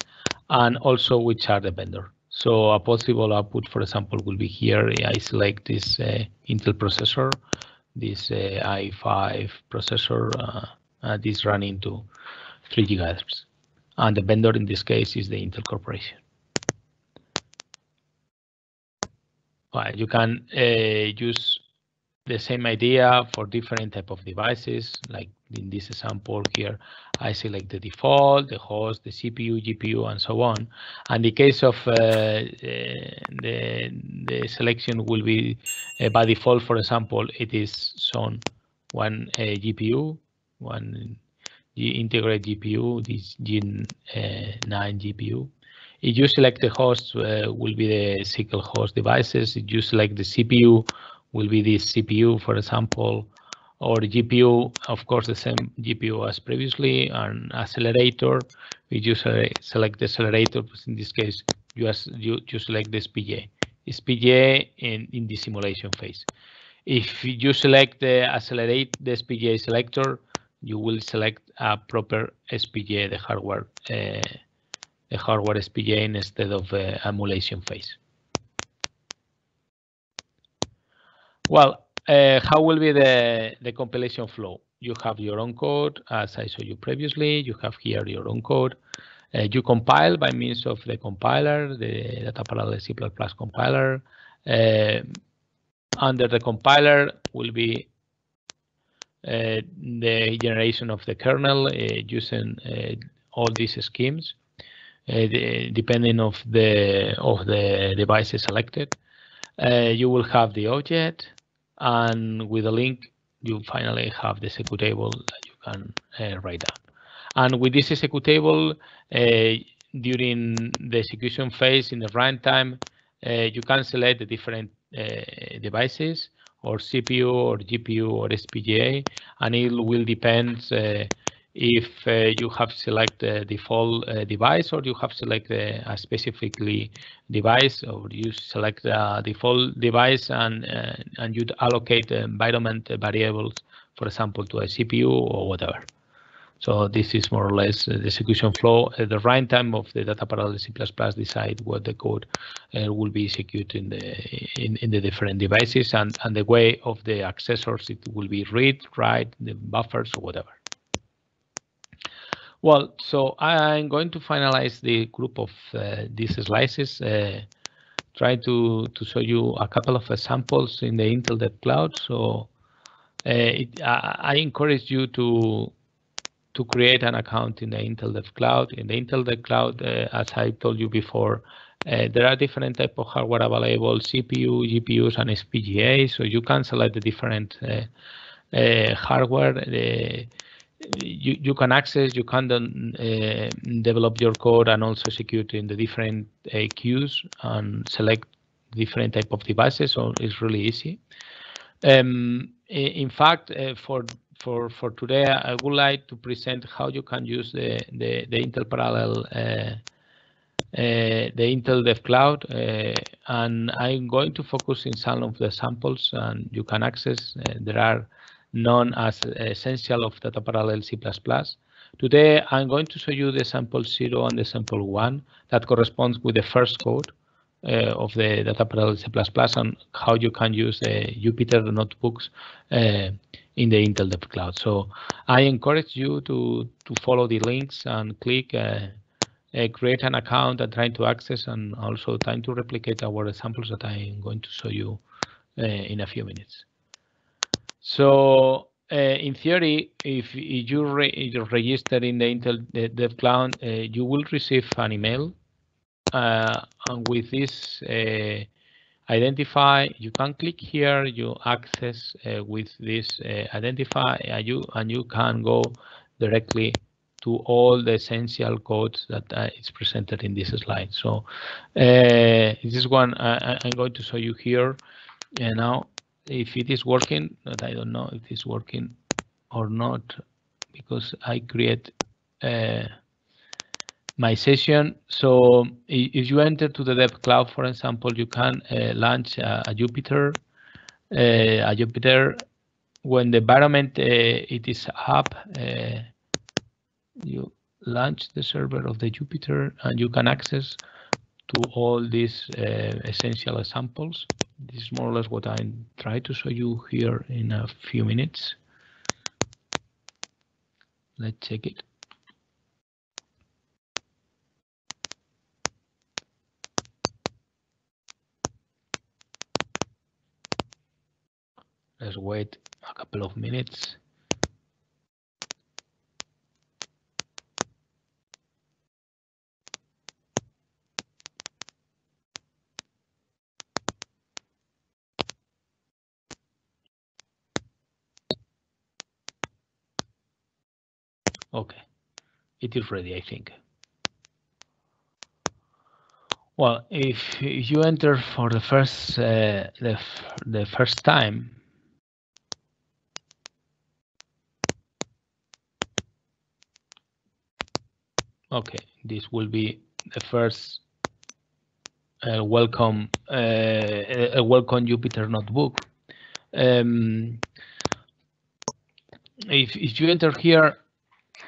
and also which are the vendor. So a possible output, for example, will be here. I select this uh, Intel processor, this uh, i five processor, uh, uh, this running to three gigahertz. And the vendor in this case is the Intel Corporation. Well, you can uh, use the same idea for different type of devices. Like in this example here, I select the default, the host, the C P U, G P U, and so on. And the case of uh, uh, the, the selection will be uh, by default, for example, it is shown one uh, G P U, one integrated G P U, this Gen uh, nine G P U. If you select the host, uh, will be the S Y C L host devices. If you select the C P U, will be this C P U, for example, or G P U, of course, the same G P U as previously, and accelerator. If you select the accelerator, in this case, you, as, you, you select the F P G A. It's F P G A in, in the simulation phase. If you select the accelerate the F P G A selector, you will select a proper F P G A, the hardware. Uh, The hardware F P G A instead of uh, emulation phase. Well, uh, how will be the, the compilation flow? You have your own code, as I showed you previously. You have here your own code. Uh, you compile by means of the compiler, the data parallel C plus plus compiler. Uh, under the compiler will be uh, the generation of the kernel uh, using uh, all these schemes. Uh, the, depending of the of the device selected, uh, you will have the object, and with a link, you finally have the executable that you can uh, write down. And with this executable, uh, during the execution phase in the runtime, uh, you can select the different uh, devices, or C P U, or G P U, or S P G A, and it will depend. Uh, If uh, you have select the default uh, device, or you have select uh, a specifically device, or you select a default device and uh, and you allocate the environment variables, for example, to a C P U or whatever. So this is more or less the execution flow. At the runtime of the data parallel C plus plus decide what the code uh, will be executed in the in, in the different devices, and and the way of the accessors, it will be read, write, the buffers, or whatever. Well, so I'm going to finalize the group of uh, these slices, uh, try to, to show you a couple of examples in the Intel DevCloud. So uh, it, I, I encourage you to to create an account in the Intel DevCloud. In the Intel DevCloud, uh, as I told you before, uh, there are different type of hardware available, C P U, G P Us, and F P G A. So you can select the different uh, uh, hardware. Uh, You, you can access, you can uh, develop your code and also execute in the different uh, queues and select different type of devices. So it's really easy. Um, in fact, uh, for for for today, I would like to present how you can use the the, the Intel Parallel, uh, uh, the Intel DevCloud, uh, and I'm going to focus in some of the samples, and you can access. Uh, there are known as essential of data parallel C plus plus. Today, I'm going to show you the sample zero and the sample one that corresponds with the first code uh, of the data parallel C plus plus and how you can use the uh, Jupyter notebooks uh, in the Intel DevCloud. So I encourage you to, to follow the links and click uh, uh, create an account and try to access, and also try to replicate our examples that I'm going to show you uh, in a few minutes. So uh, in theory, if, if you re register in the Intel DevCloud, uh, you will receive an email. Uh, and with this uh, identifier, you can click here, you access uh, with this uh, identifier, and you, and you can go directly to all the essential codes that uh, is presented in this slide. So uh, this one I, I'm going to show you here and now. If it is working, but I don't know if it's working or not, because I create uh, my session. So if you enter to the DevCloud, for example, you can uh, launch a, a Jupyter. Uh, a Jupyter. When the environment uh, it is up, uh, you launch the server of the Jupyter, and you can access through all these uh, essential examples. This is more or less what I try to show you here in a few minutes. Let's check it. Let's wait a couple of minutes. Okay, it is ready, I think. Well, if you enter for the first uh, the, the first time, okay, this will be the first uh, welcome uh, a welcome Jupyter Notebook. Um, if if you enter here.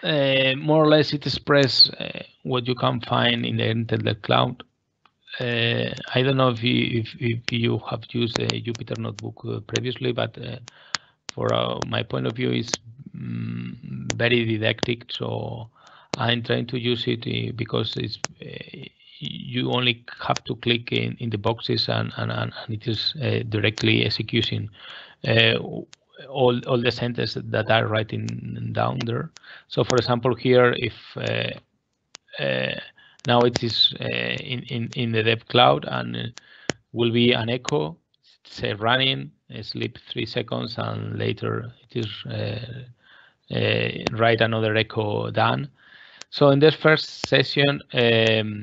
Uh, more or less, it expresses uh, what you can find in the Intel cloud. Uh, I don't know if you, if, if you have used a Jupyter Notebook uh, previously, but uh, for uh, my point of view, it's um, very didactic. So I'm trying to use it uh, because it's uh, you only have to click in, in the boxes and, and, and it is uh, directly executing Uh, all all the sentences that are written down there. So for example here, if uh, uh, now it is uh, in, in in the dev cloud and will be an echo, say running, sleep three seconds, and later it is uh, uh, write another echo done. So in this first session, um,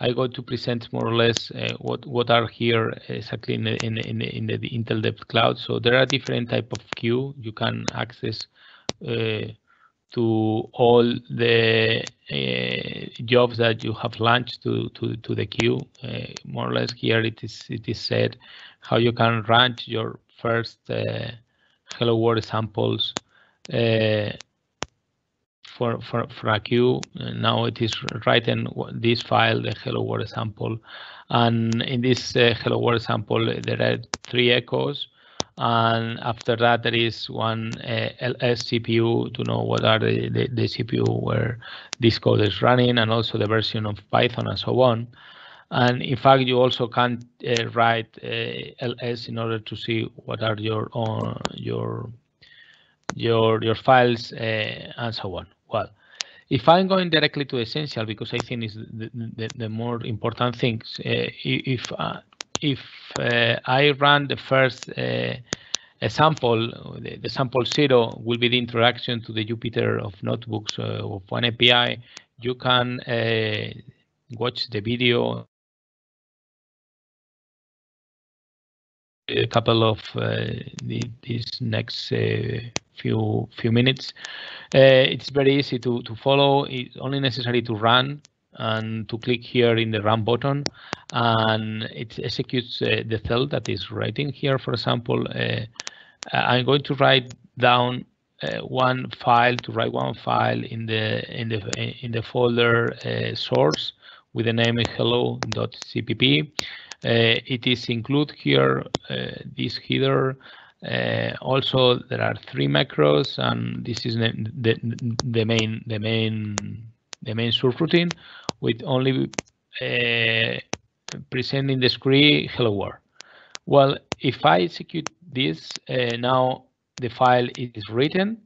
I go to present more or less uh, what what are here exactly in the, in the, in the, in the Intel Dev Cloud. So there are different type of queue you can access uh, to all the uh, jobs that you have launched to to to the queue. Uh, more or less here it is it is said how you can rank your first uh, hello world samples Uh, For, for, for a queue. Now it is written this file, the hello world sample, and in this uh, hello world sample there are three echoes, and after that there is one uh, L S C P U to know what are the, the, the C P U where this code is running, and also the version of Python and so on. And in fact you also can uh, write uh, L S in order to see what are your own, your your your files uh, and so on. Well, if I'm going directly to essential, because I think is the, the, the more important things, uh, if uh, if uh, I run the first uh, sample, the, the sample zero will be the introduction to the Jupyter of notebooks uh, of one A P I. You can uh, watch the video, a couple of uh, the, these next uh, few few minutes. Uh, it's very easy to, to follow. It's only necessary to run and to click here in the run button, and it executes uh, the cell that is writing here. For example, uh, I'm going to write down uh, one file to write one file in the in the in the folder uh, source with the name hello dot C P P. Uh, it is include here uh, this header. Uh, also, there are three macros, and this is the, the the main the main the main subroutine with only uh, presenting the screen hello world. Well, if I execute this uh, now, the file is written.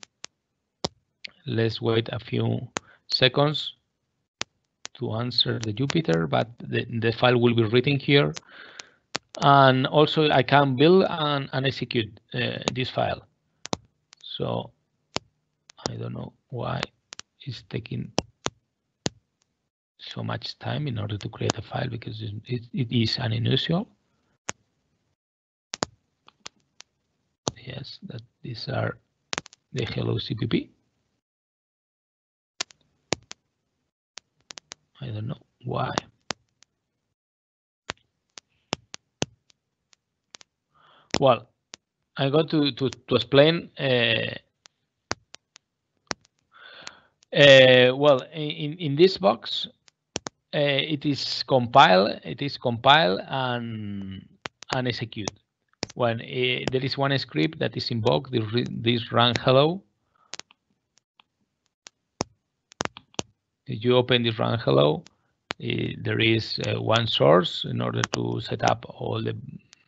Let's wait a few seconds to answer the Jupyter, but the, the file will be written here. And also I can build and, and execute uh, this file. So I don't know why it's taking so much time in order to create a file, because it, it, it is unusual. Yes, that these are the hello C P P. I don't know why. Well, I'm going to to, to explain. Uh, uh, well, in in this box, uh, it is compiled, it is compiled and and executed. When uh, there is one script that is invoked, this, this run hello. If you open this run hello, uh, there is uh, one source in order to set up all the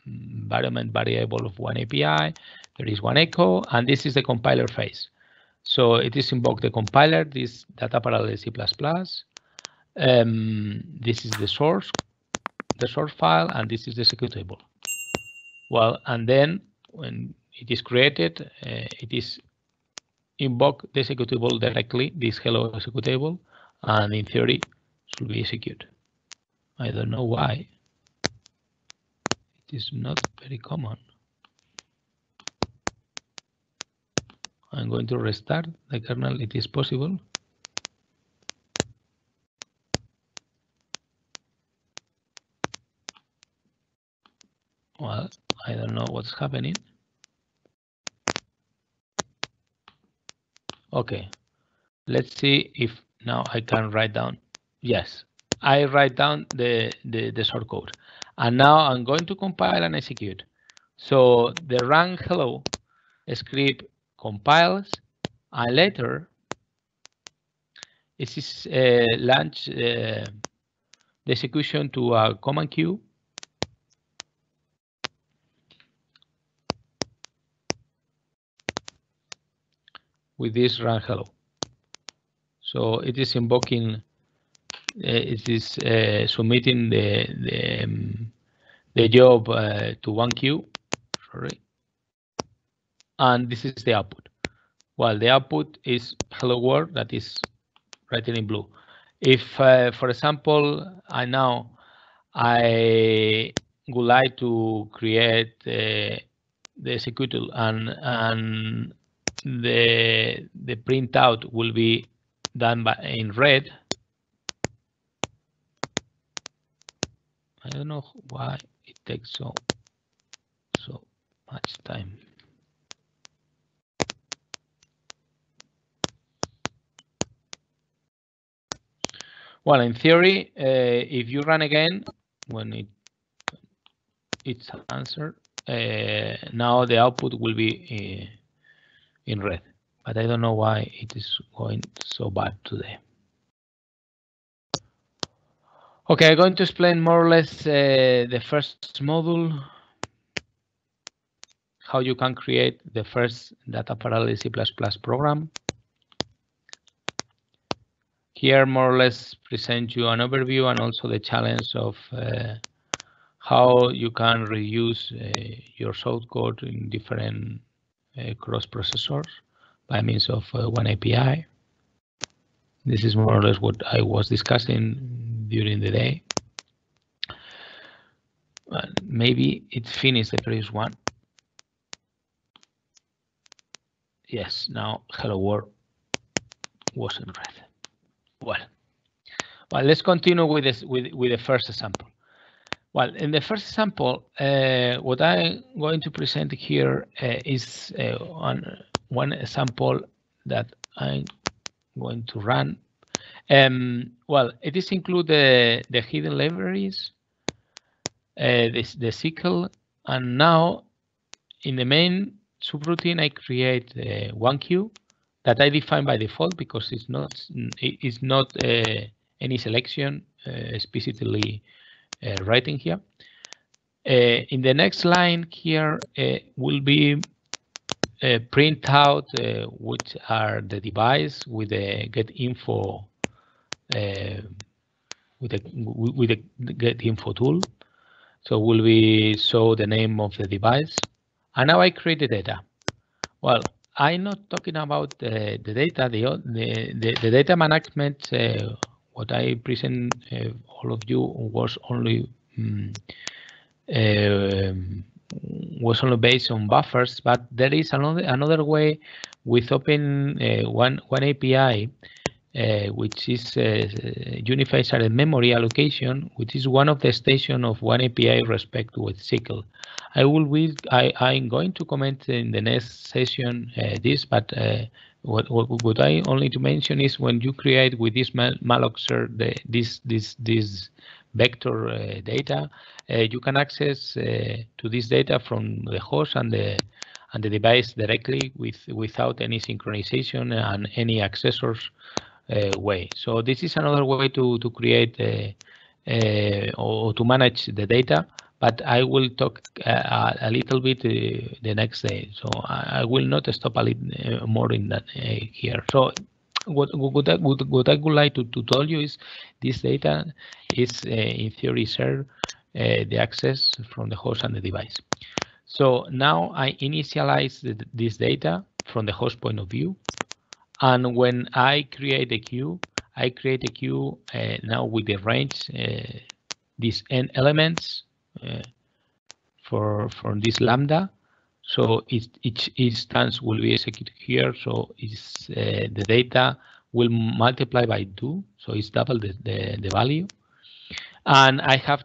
environment variable of one A P I. There is one echo, and this is the compiler phase. So it is invoked the compiler, this data parallel C plus plus. Um, this is the source, the source file, and this is the executable. Well, and then when it is created, uh, it is invoked the executable directly, this hello executable, and in theory should be executed. I don't know why. It is not very common. I'm going to restart the kernel, it is possible. Well, I don't know what's happening. Okay, let's see if now I can write down. Yes, I write down the, the, the short code. And now I'm going to compile and execute. So the run hello script compiles, and later it is uh, launch uh, the execution to a command queue. With this run hello, so it is invoking, uh, it is uh, submitting the the, um, the job uh, to one queue, sorry, and this is the output. Well, the output is hello world that is written in blue. If, uh, for example, I now I would like to create uh, the executable and and the the printout will be done by in red. I don't know why it takes so so much time. Well, in theory, uh, if you run again when it it's answered, uh, now the output will be uh, in red, but I don't know why it is going so bad today. Okay, I'm going to explain more or less uh, the first module, how you can create the first data parallel C plus plus program. Here, more or less, present you an overview and also the challenge of uh, how you can reuse uh, your shortcode in different Uh, cross processors by means of uh, one A P I. This is more or less what I was discussing during the day. Well, maybe it finished the previous one. Yes, now hello world was in red. Well, well, let's continue with this with with the first example. Well, in the first sample, uh, what I'm going to present here uh, is uh, on one sample that I'm going to run. Um, well, it is include the, the hidden libraries, uh, this, the S Y C L, and now in the main subroutine I create uh, one queue that I define by default because it's not it's not uh, any selection uh, explicitly. Uh, writing here. Uh, in the next line here uh, will be uh, print out uh, which are the device with the get info uh, with the with the get info tool. So will be show the name of the device. And now I create the data. Well, I'm not talking about uh, the data. The the the, the data management. Uh, What I present uh, all of you was only um, uh, was only based on buffers, but there is another another way with open uh, one one A P I, uh, which is uh, unified shared memory allocation, which is one of the station of one A P I respect with S Y C L. I will be I am going to comment in the next session uh, this, but uh, What, what what I only to mention is when you create with this malloc cert the, this this this vector uh, data, uh, you can access uh, to this data from the host and the and the device directly with without any synchronization and any accessors uh, way. So this is another way to to create uh, uh, or to manage the data. But I will talk uh, a little bit uh, the next day, so I, I will not stop a little uh, more in that uh, here. So what what I, what, what I would like to, to tell you is this data is uh, in theory shared uh, the access from the host and the device. So now I initialize the, this data from the host point of view, and when I create a queue, I create a queue uh, now with the range uh, these n elements. Uh, for for this lambda, so it, each instance will be executed here. So it's uh, the data will multiply by two, so it's double the the, the value. And I have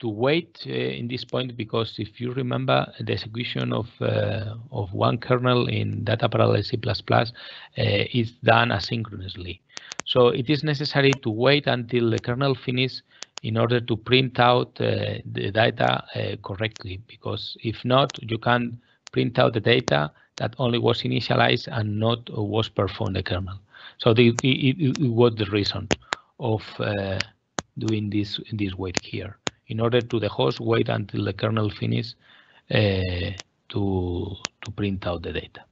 to wait uh, in this point because if you remember the execution of uh, of one kernel in data parallel C plus plus uh, is done asynchronously. So it is necessary to wait until the kernel finishes in order to print out uh, the data uh, correctly, because if not, you can print out the data that only was initialized and not uh, was performed the kernel. So the, it, it was the reason of uh, doing this this wait here, in order to the host wait until the kernel finishes uh, to to print out the data.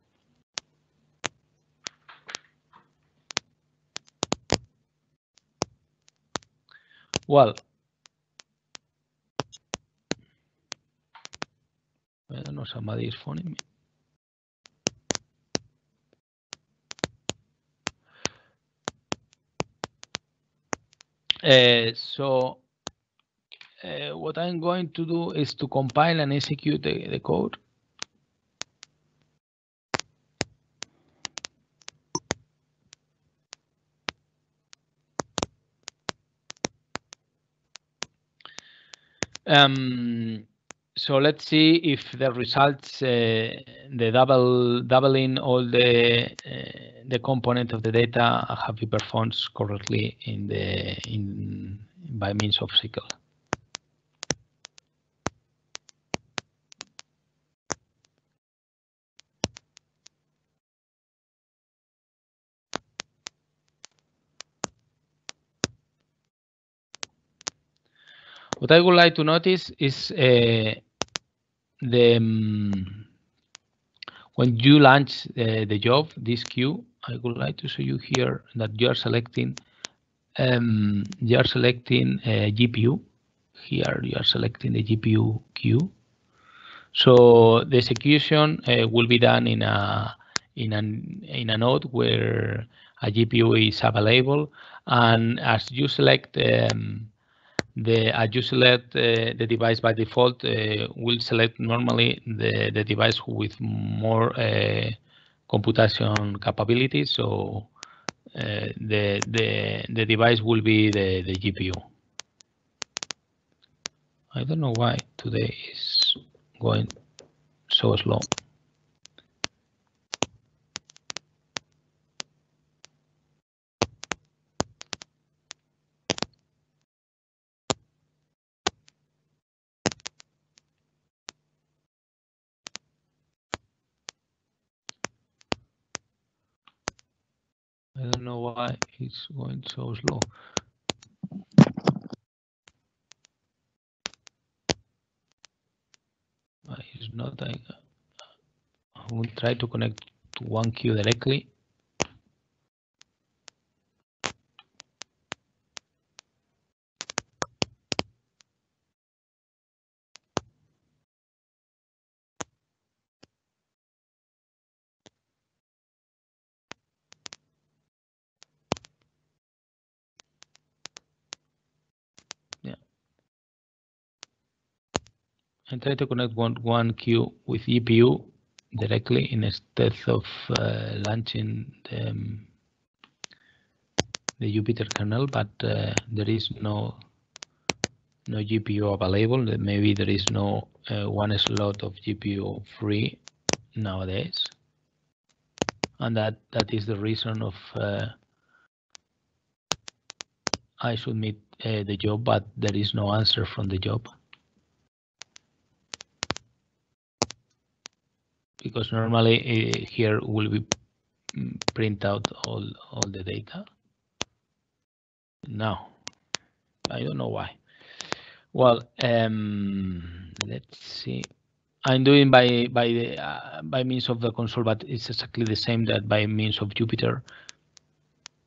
Well, I don't know, somebody is phoning me. Uh, so uh, what I'm going to do is to compile and execute the, the code. Um, so let's see if the results, uh, the double doubling all the uh, the component of the data have been performed correctly in the in by means of S Y C L. What I would like to notice is uh, the um, when you launch uh, the job, this queue. I would like to show you here that you are selecting um, you are selecting a G P U. Here you are selecting the G P U queue. So the execution uh, will be done in a in an in a node where a G P U is available, and as you select. Um, The as you select uh, the device by default, uh, will select normally the, the device with more uh, computation capabilities. So uh, the the the device will be the the G P U. I don't know why today is going so slow. I don't know why it's going so slow. It's not. I, I will try to connect to one queue directly. And try to connect one one queue with G P U directly instead of uh, launching the, um, the Jupyter kernel, but uh, there is no no G P U available. Maybe there is no uh, one slot of G P U free nowadays. and that that is the reason of uh, I submit uh, the job, but there is no answer from the job. Because normally uh, here will be print out all, all the data. No, I don't know why. Well, um, let's see. I'm doing by by the uh, by means of the console, but it's exactly the same that by means of Jupyter.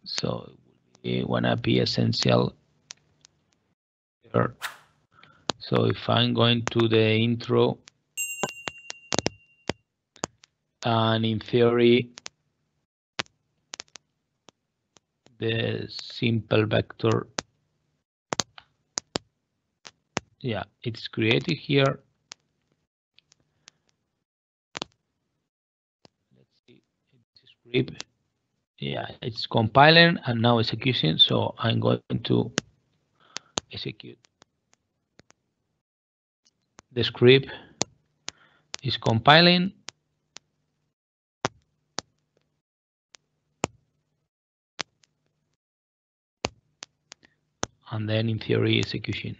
So one A P I essential. So if I'm going to the intro, and in theory, the simple vector, yeah, it's created here. Let's see, it's script. Yeah, it's compiling and now execution. So I'm going to execute the script. It's compiling. And then in theory execution.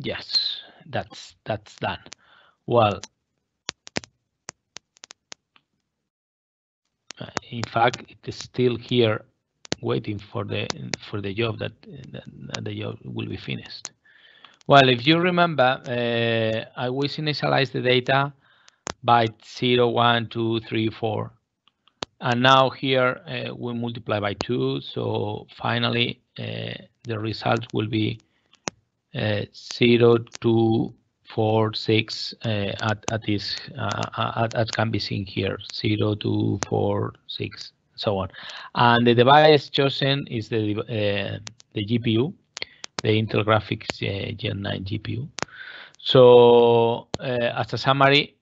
Yes, that's that's done. Well, in fact, it is still here waiting for the for the job that, that the job will be finished. Well, if you remember, uh, I always initialize the data by zero, one, two, three, four. And now here uh, we multiply by two. So finally, uh, the result will be uh, zero, two, four, six uh, at, at this, uh, as can be seen here, zero, two, four, six, so on. And the device chosen is the, uh, the G P U. The Intel Graphics uh, Gen nine G P U. So uh, as a summary,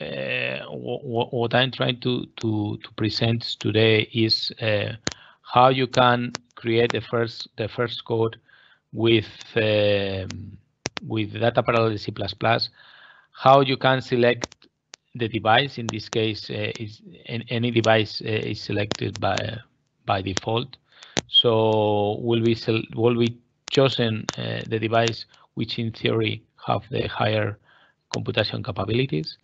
uh, what I'm trying to, to, to present today is uh, how you can create the first the first code with uh, with data parallel C plus plus, how you can select the device. In this case, uh, is any device uh, is selected by by default. So will we will we chosen uh, the device which in theory have the higher computation capabilities.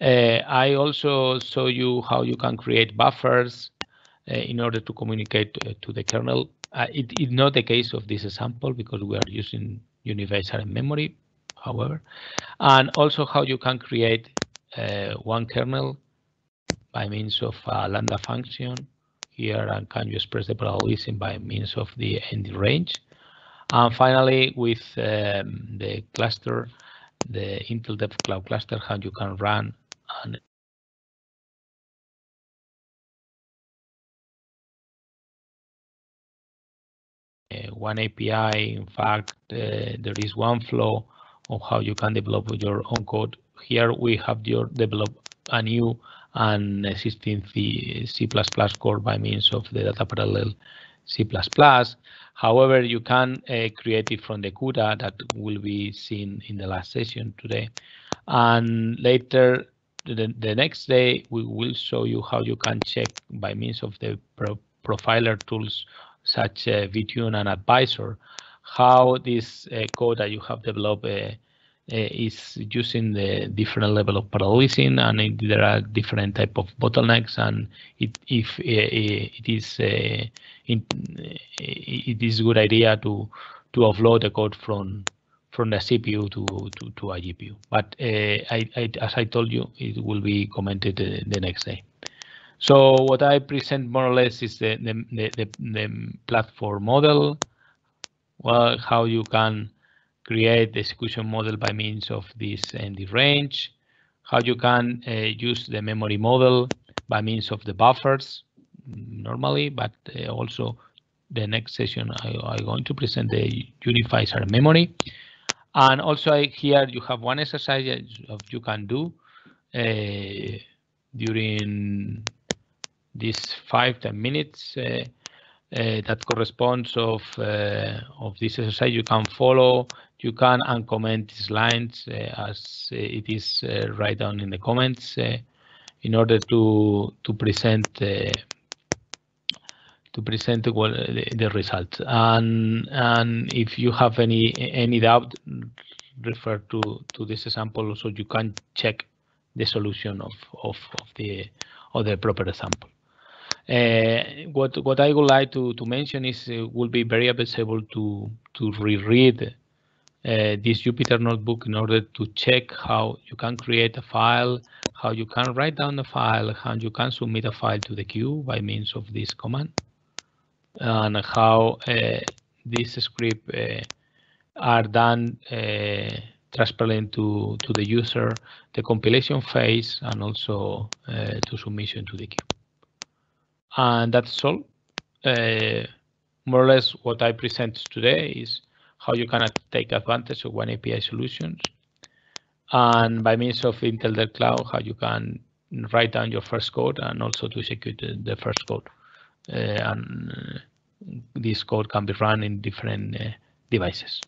Uh, I also show you how you can create buffers uh, in order to communicate uh, to the kernel. Uh, it is not the case of this example because we are using universal memory, however. And also how you can create uh, one kernel by means of a lambda function here, and can you express the parallelism by means of the end range. And finally, with um, the cluster, the Intel DevCloud cluster, how you can run and uh, one A P I. In fact, uh, there is one flow of how you can develop your own code. Here we have your develop a new and existing the C plus plus core by means of the data parallel C plus plus. However, you can uh, create it from the CUDA that will be seen in the last session today. And later, the, the next day, we will show you how you can check by means of the pro profiler tools such as uh, VTune and Advisor, how this uh, code that you have developed uh, Uh, is using the different level of parallelism, and it, there are different type of bottlenecks, and it, if uh, it is uh, in, uh, it is a good idea to to offload the code from from the C P U to to, to a G P U. But uh, I, I, as I told you, it will be commented uh, the next day. So what I present more or less is the the the, the, the platform model. Well, how you can create the execution model by means of this end range, how you can uh, use the memory model by means of the buffers normally, but uh, also the next session I, I'm going to present the unified shared memory. And also I, here you have one exercise that you can do uh, during these five, ten minutes. Uh, uh, that corresponds of uh, of this exercise. You can follow, you can uncomment these lines uh, as it is uh, right down in the comments uh, in order to to present uh, to present well, the, the results. And and if you have any any doubt, refer to to this example, so you can check the solution of of, of the of the proper example. Uh, what what I would like to to mention is it will be very advisable to to reread uh, this Jupyter Notebook in order to check how you can create a file, how you can write down a file, how you can submit a file to the queue by means of this command, and how uh, this script uh, are done uh, transparent to to the user, the compilation phase, and also uh, to submission to the queue. And that's all. Uh, more or less what I present today is how you can take advantage of OneAPI solutions, and by means of Intel DevCloud, how you can write down your first code and also to execute the first code. Uh, and this code can be run in different uh, devices.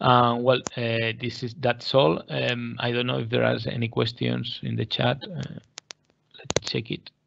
Uh, well, uh, this is that's all. Um, I don't know if there are any questions in the chat. Uh, let's check it.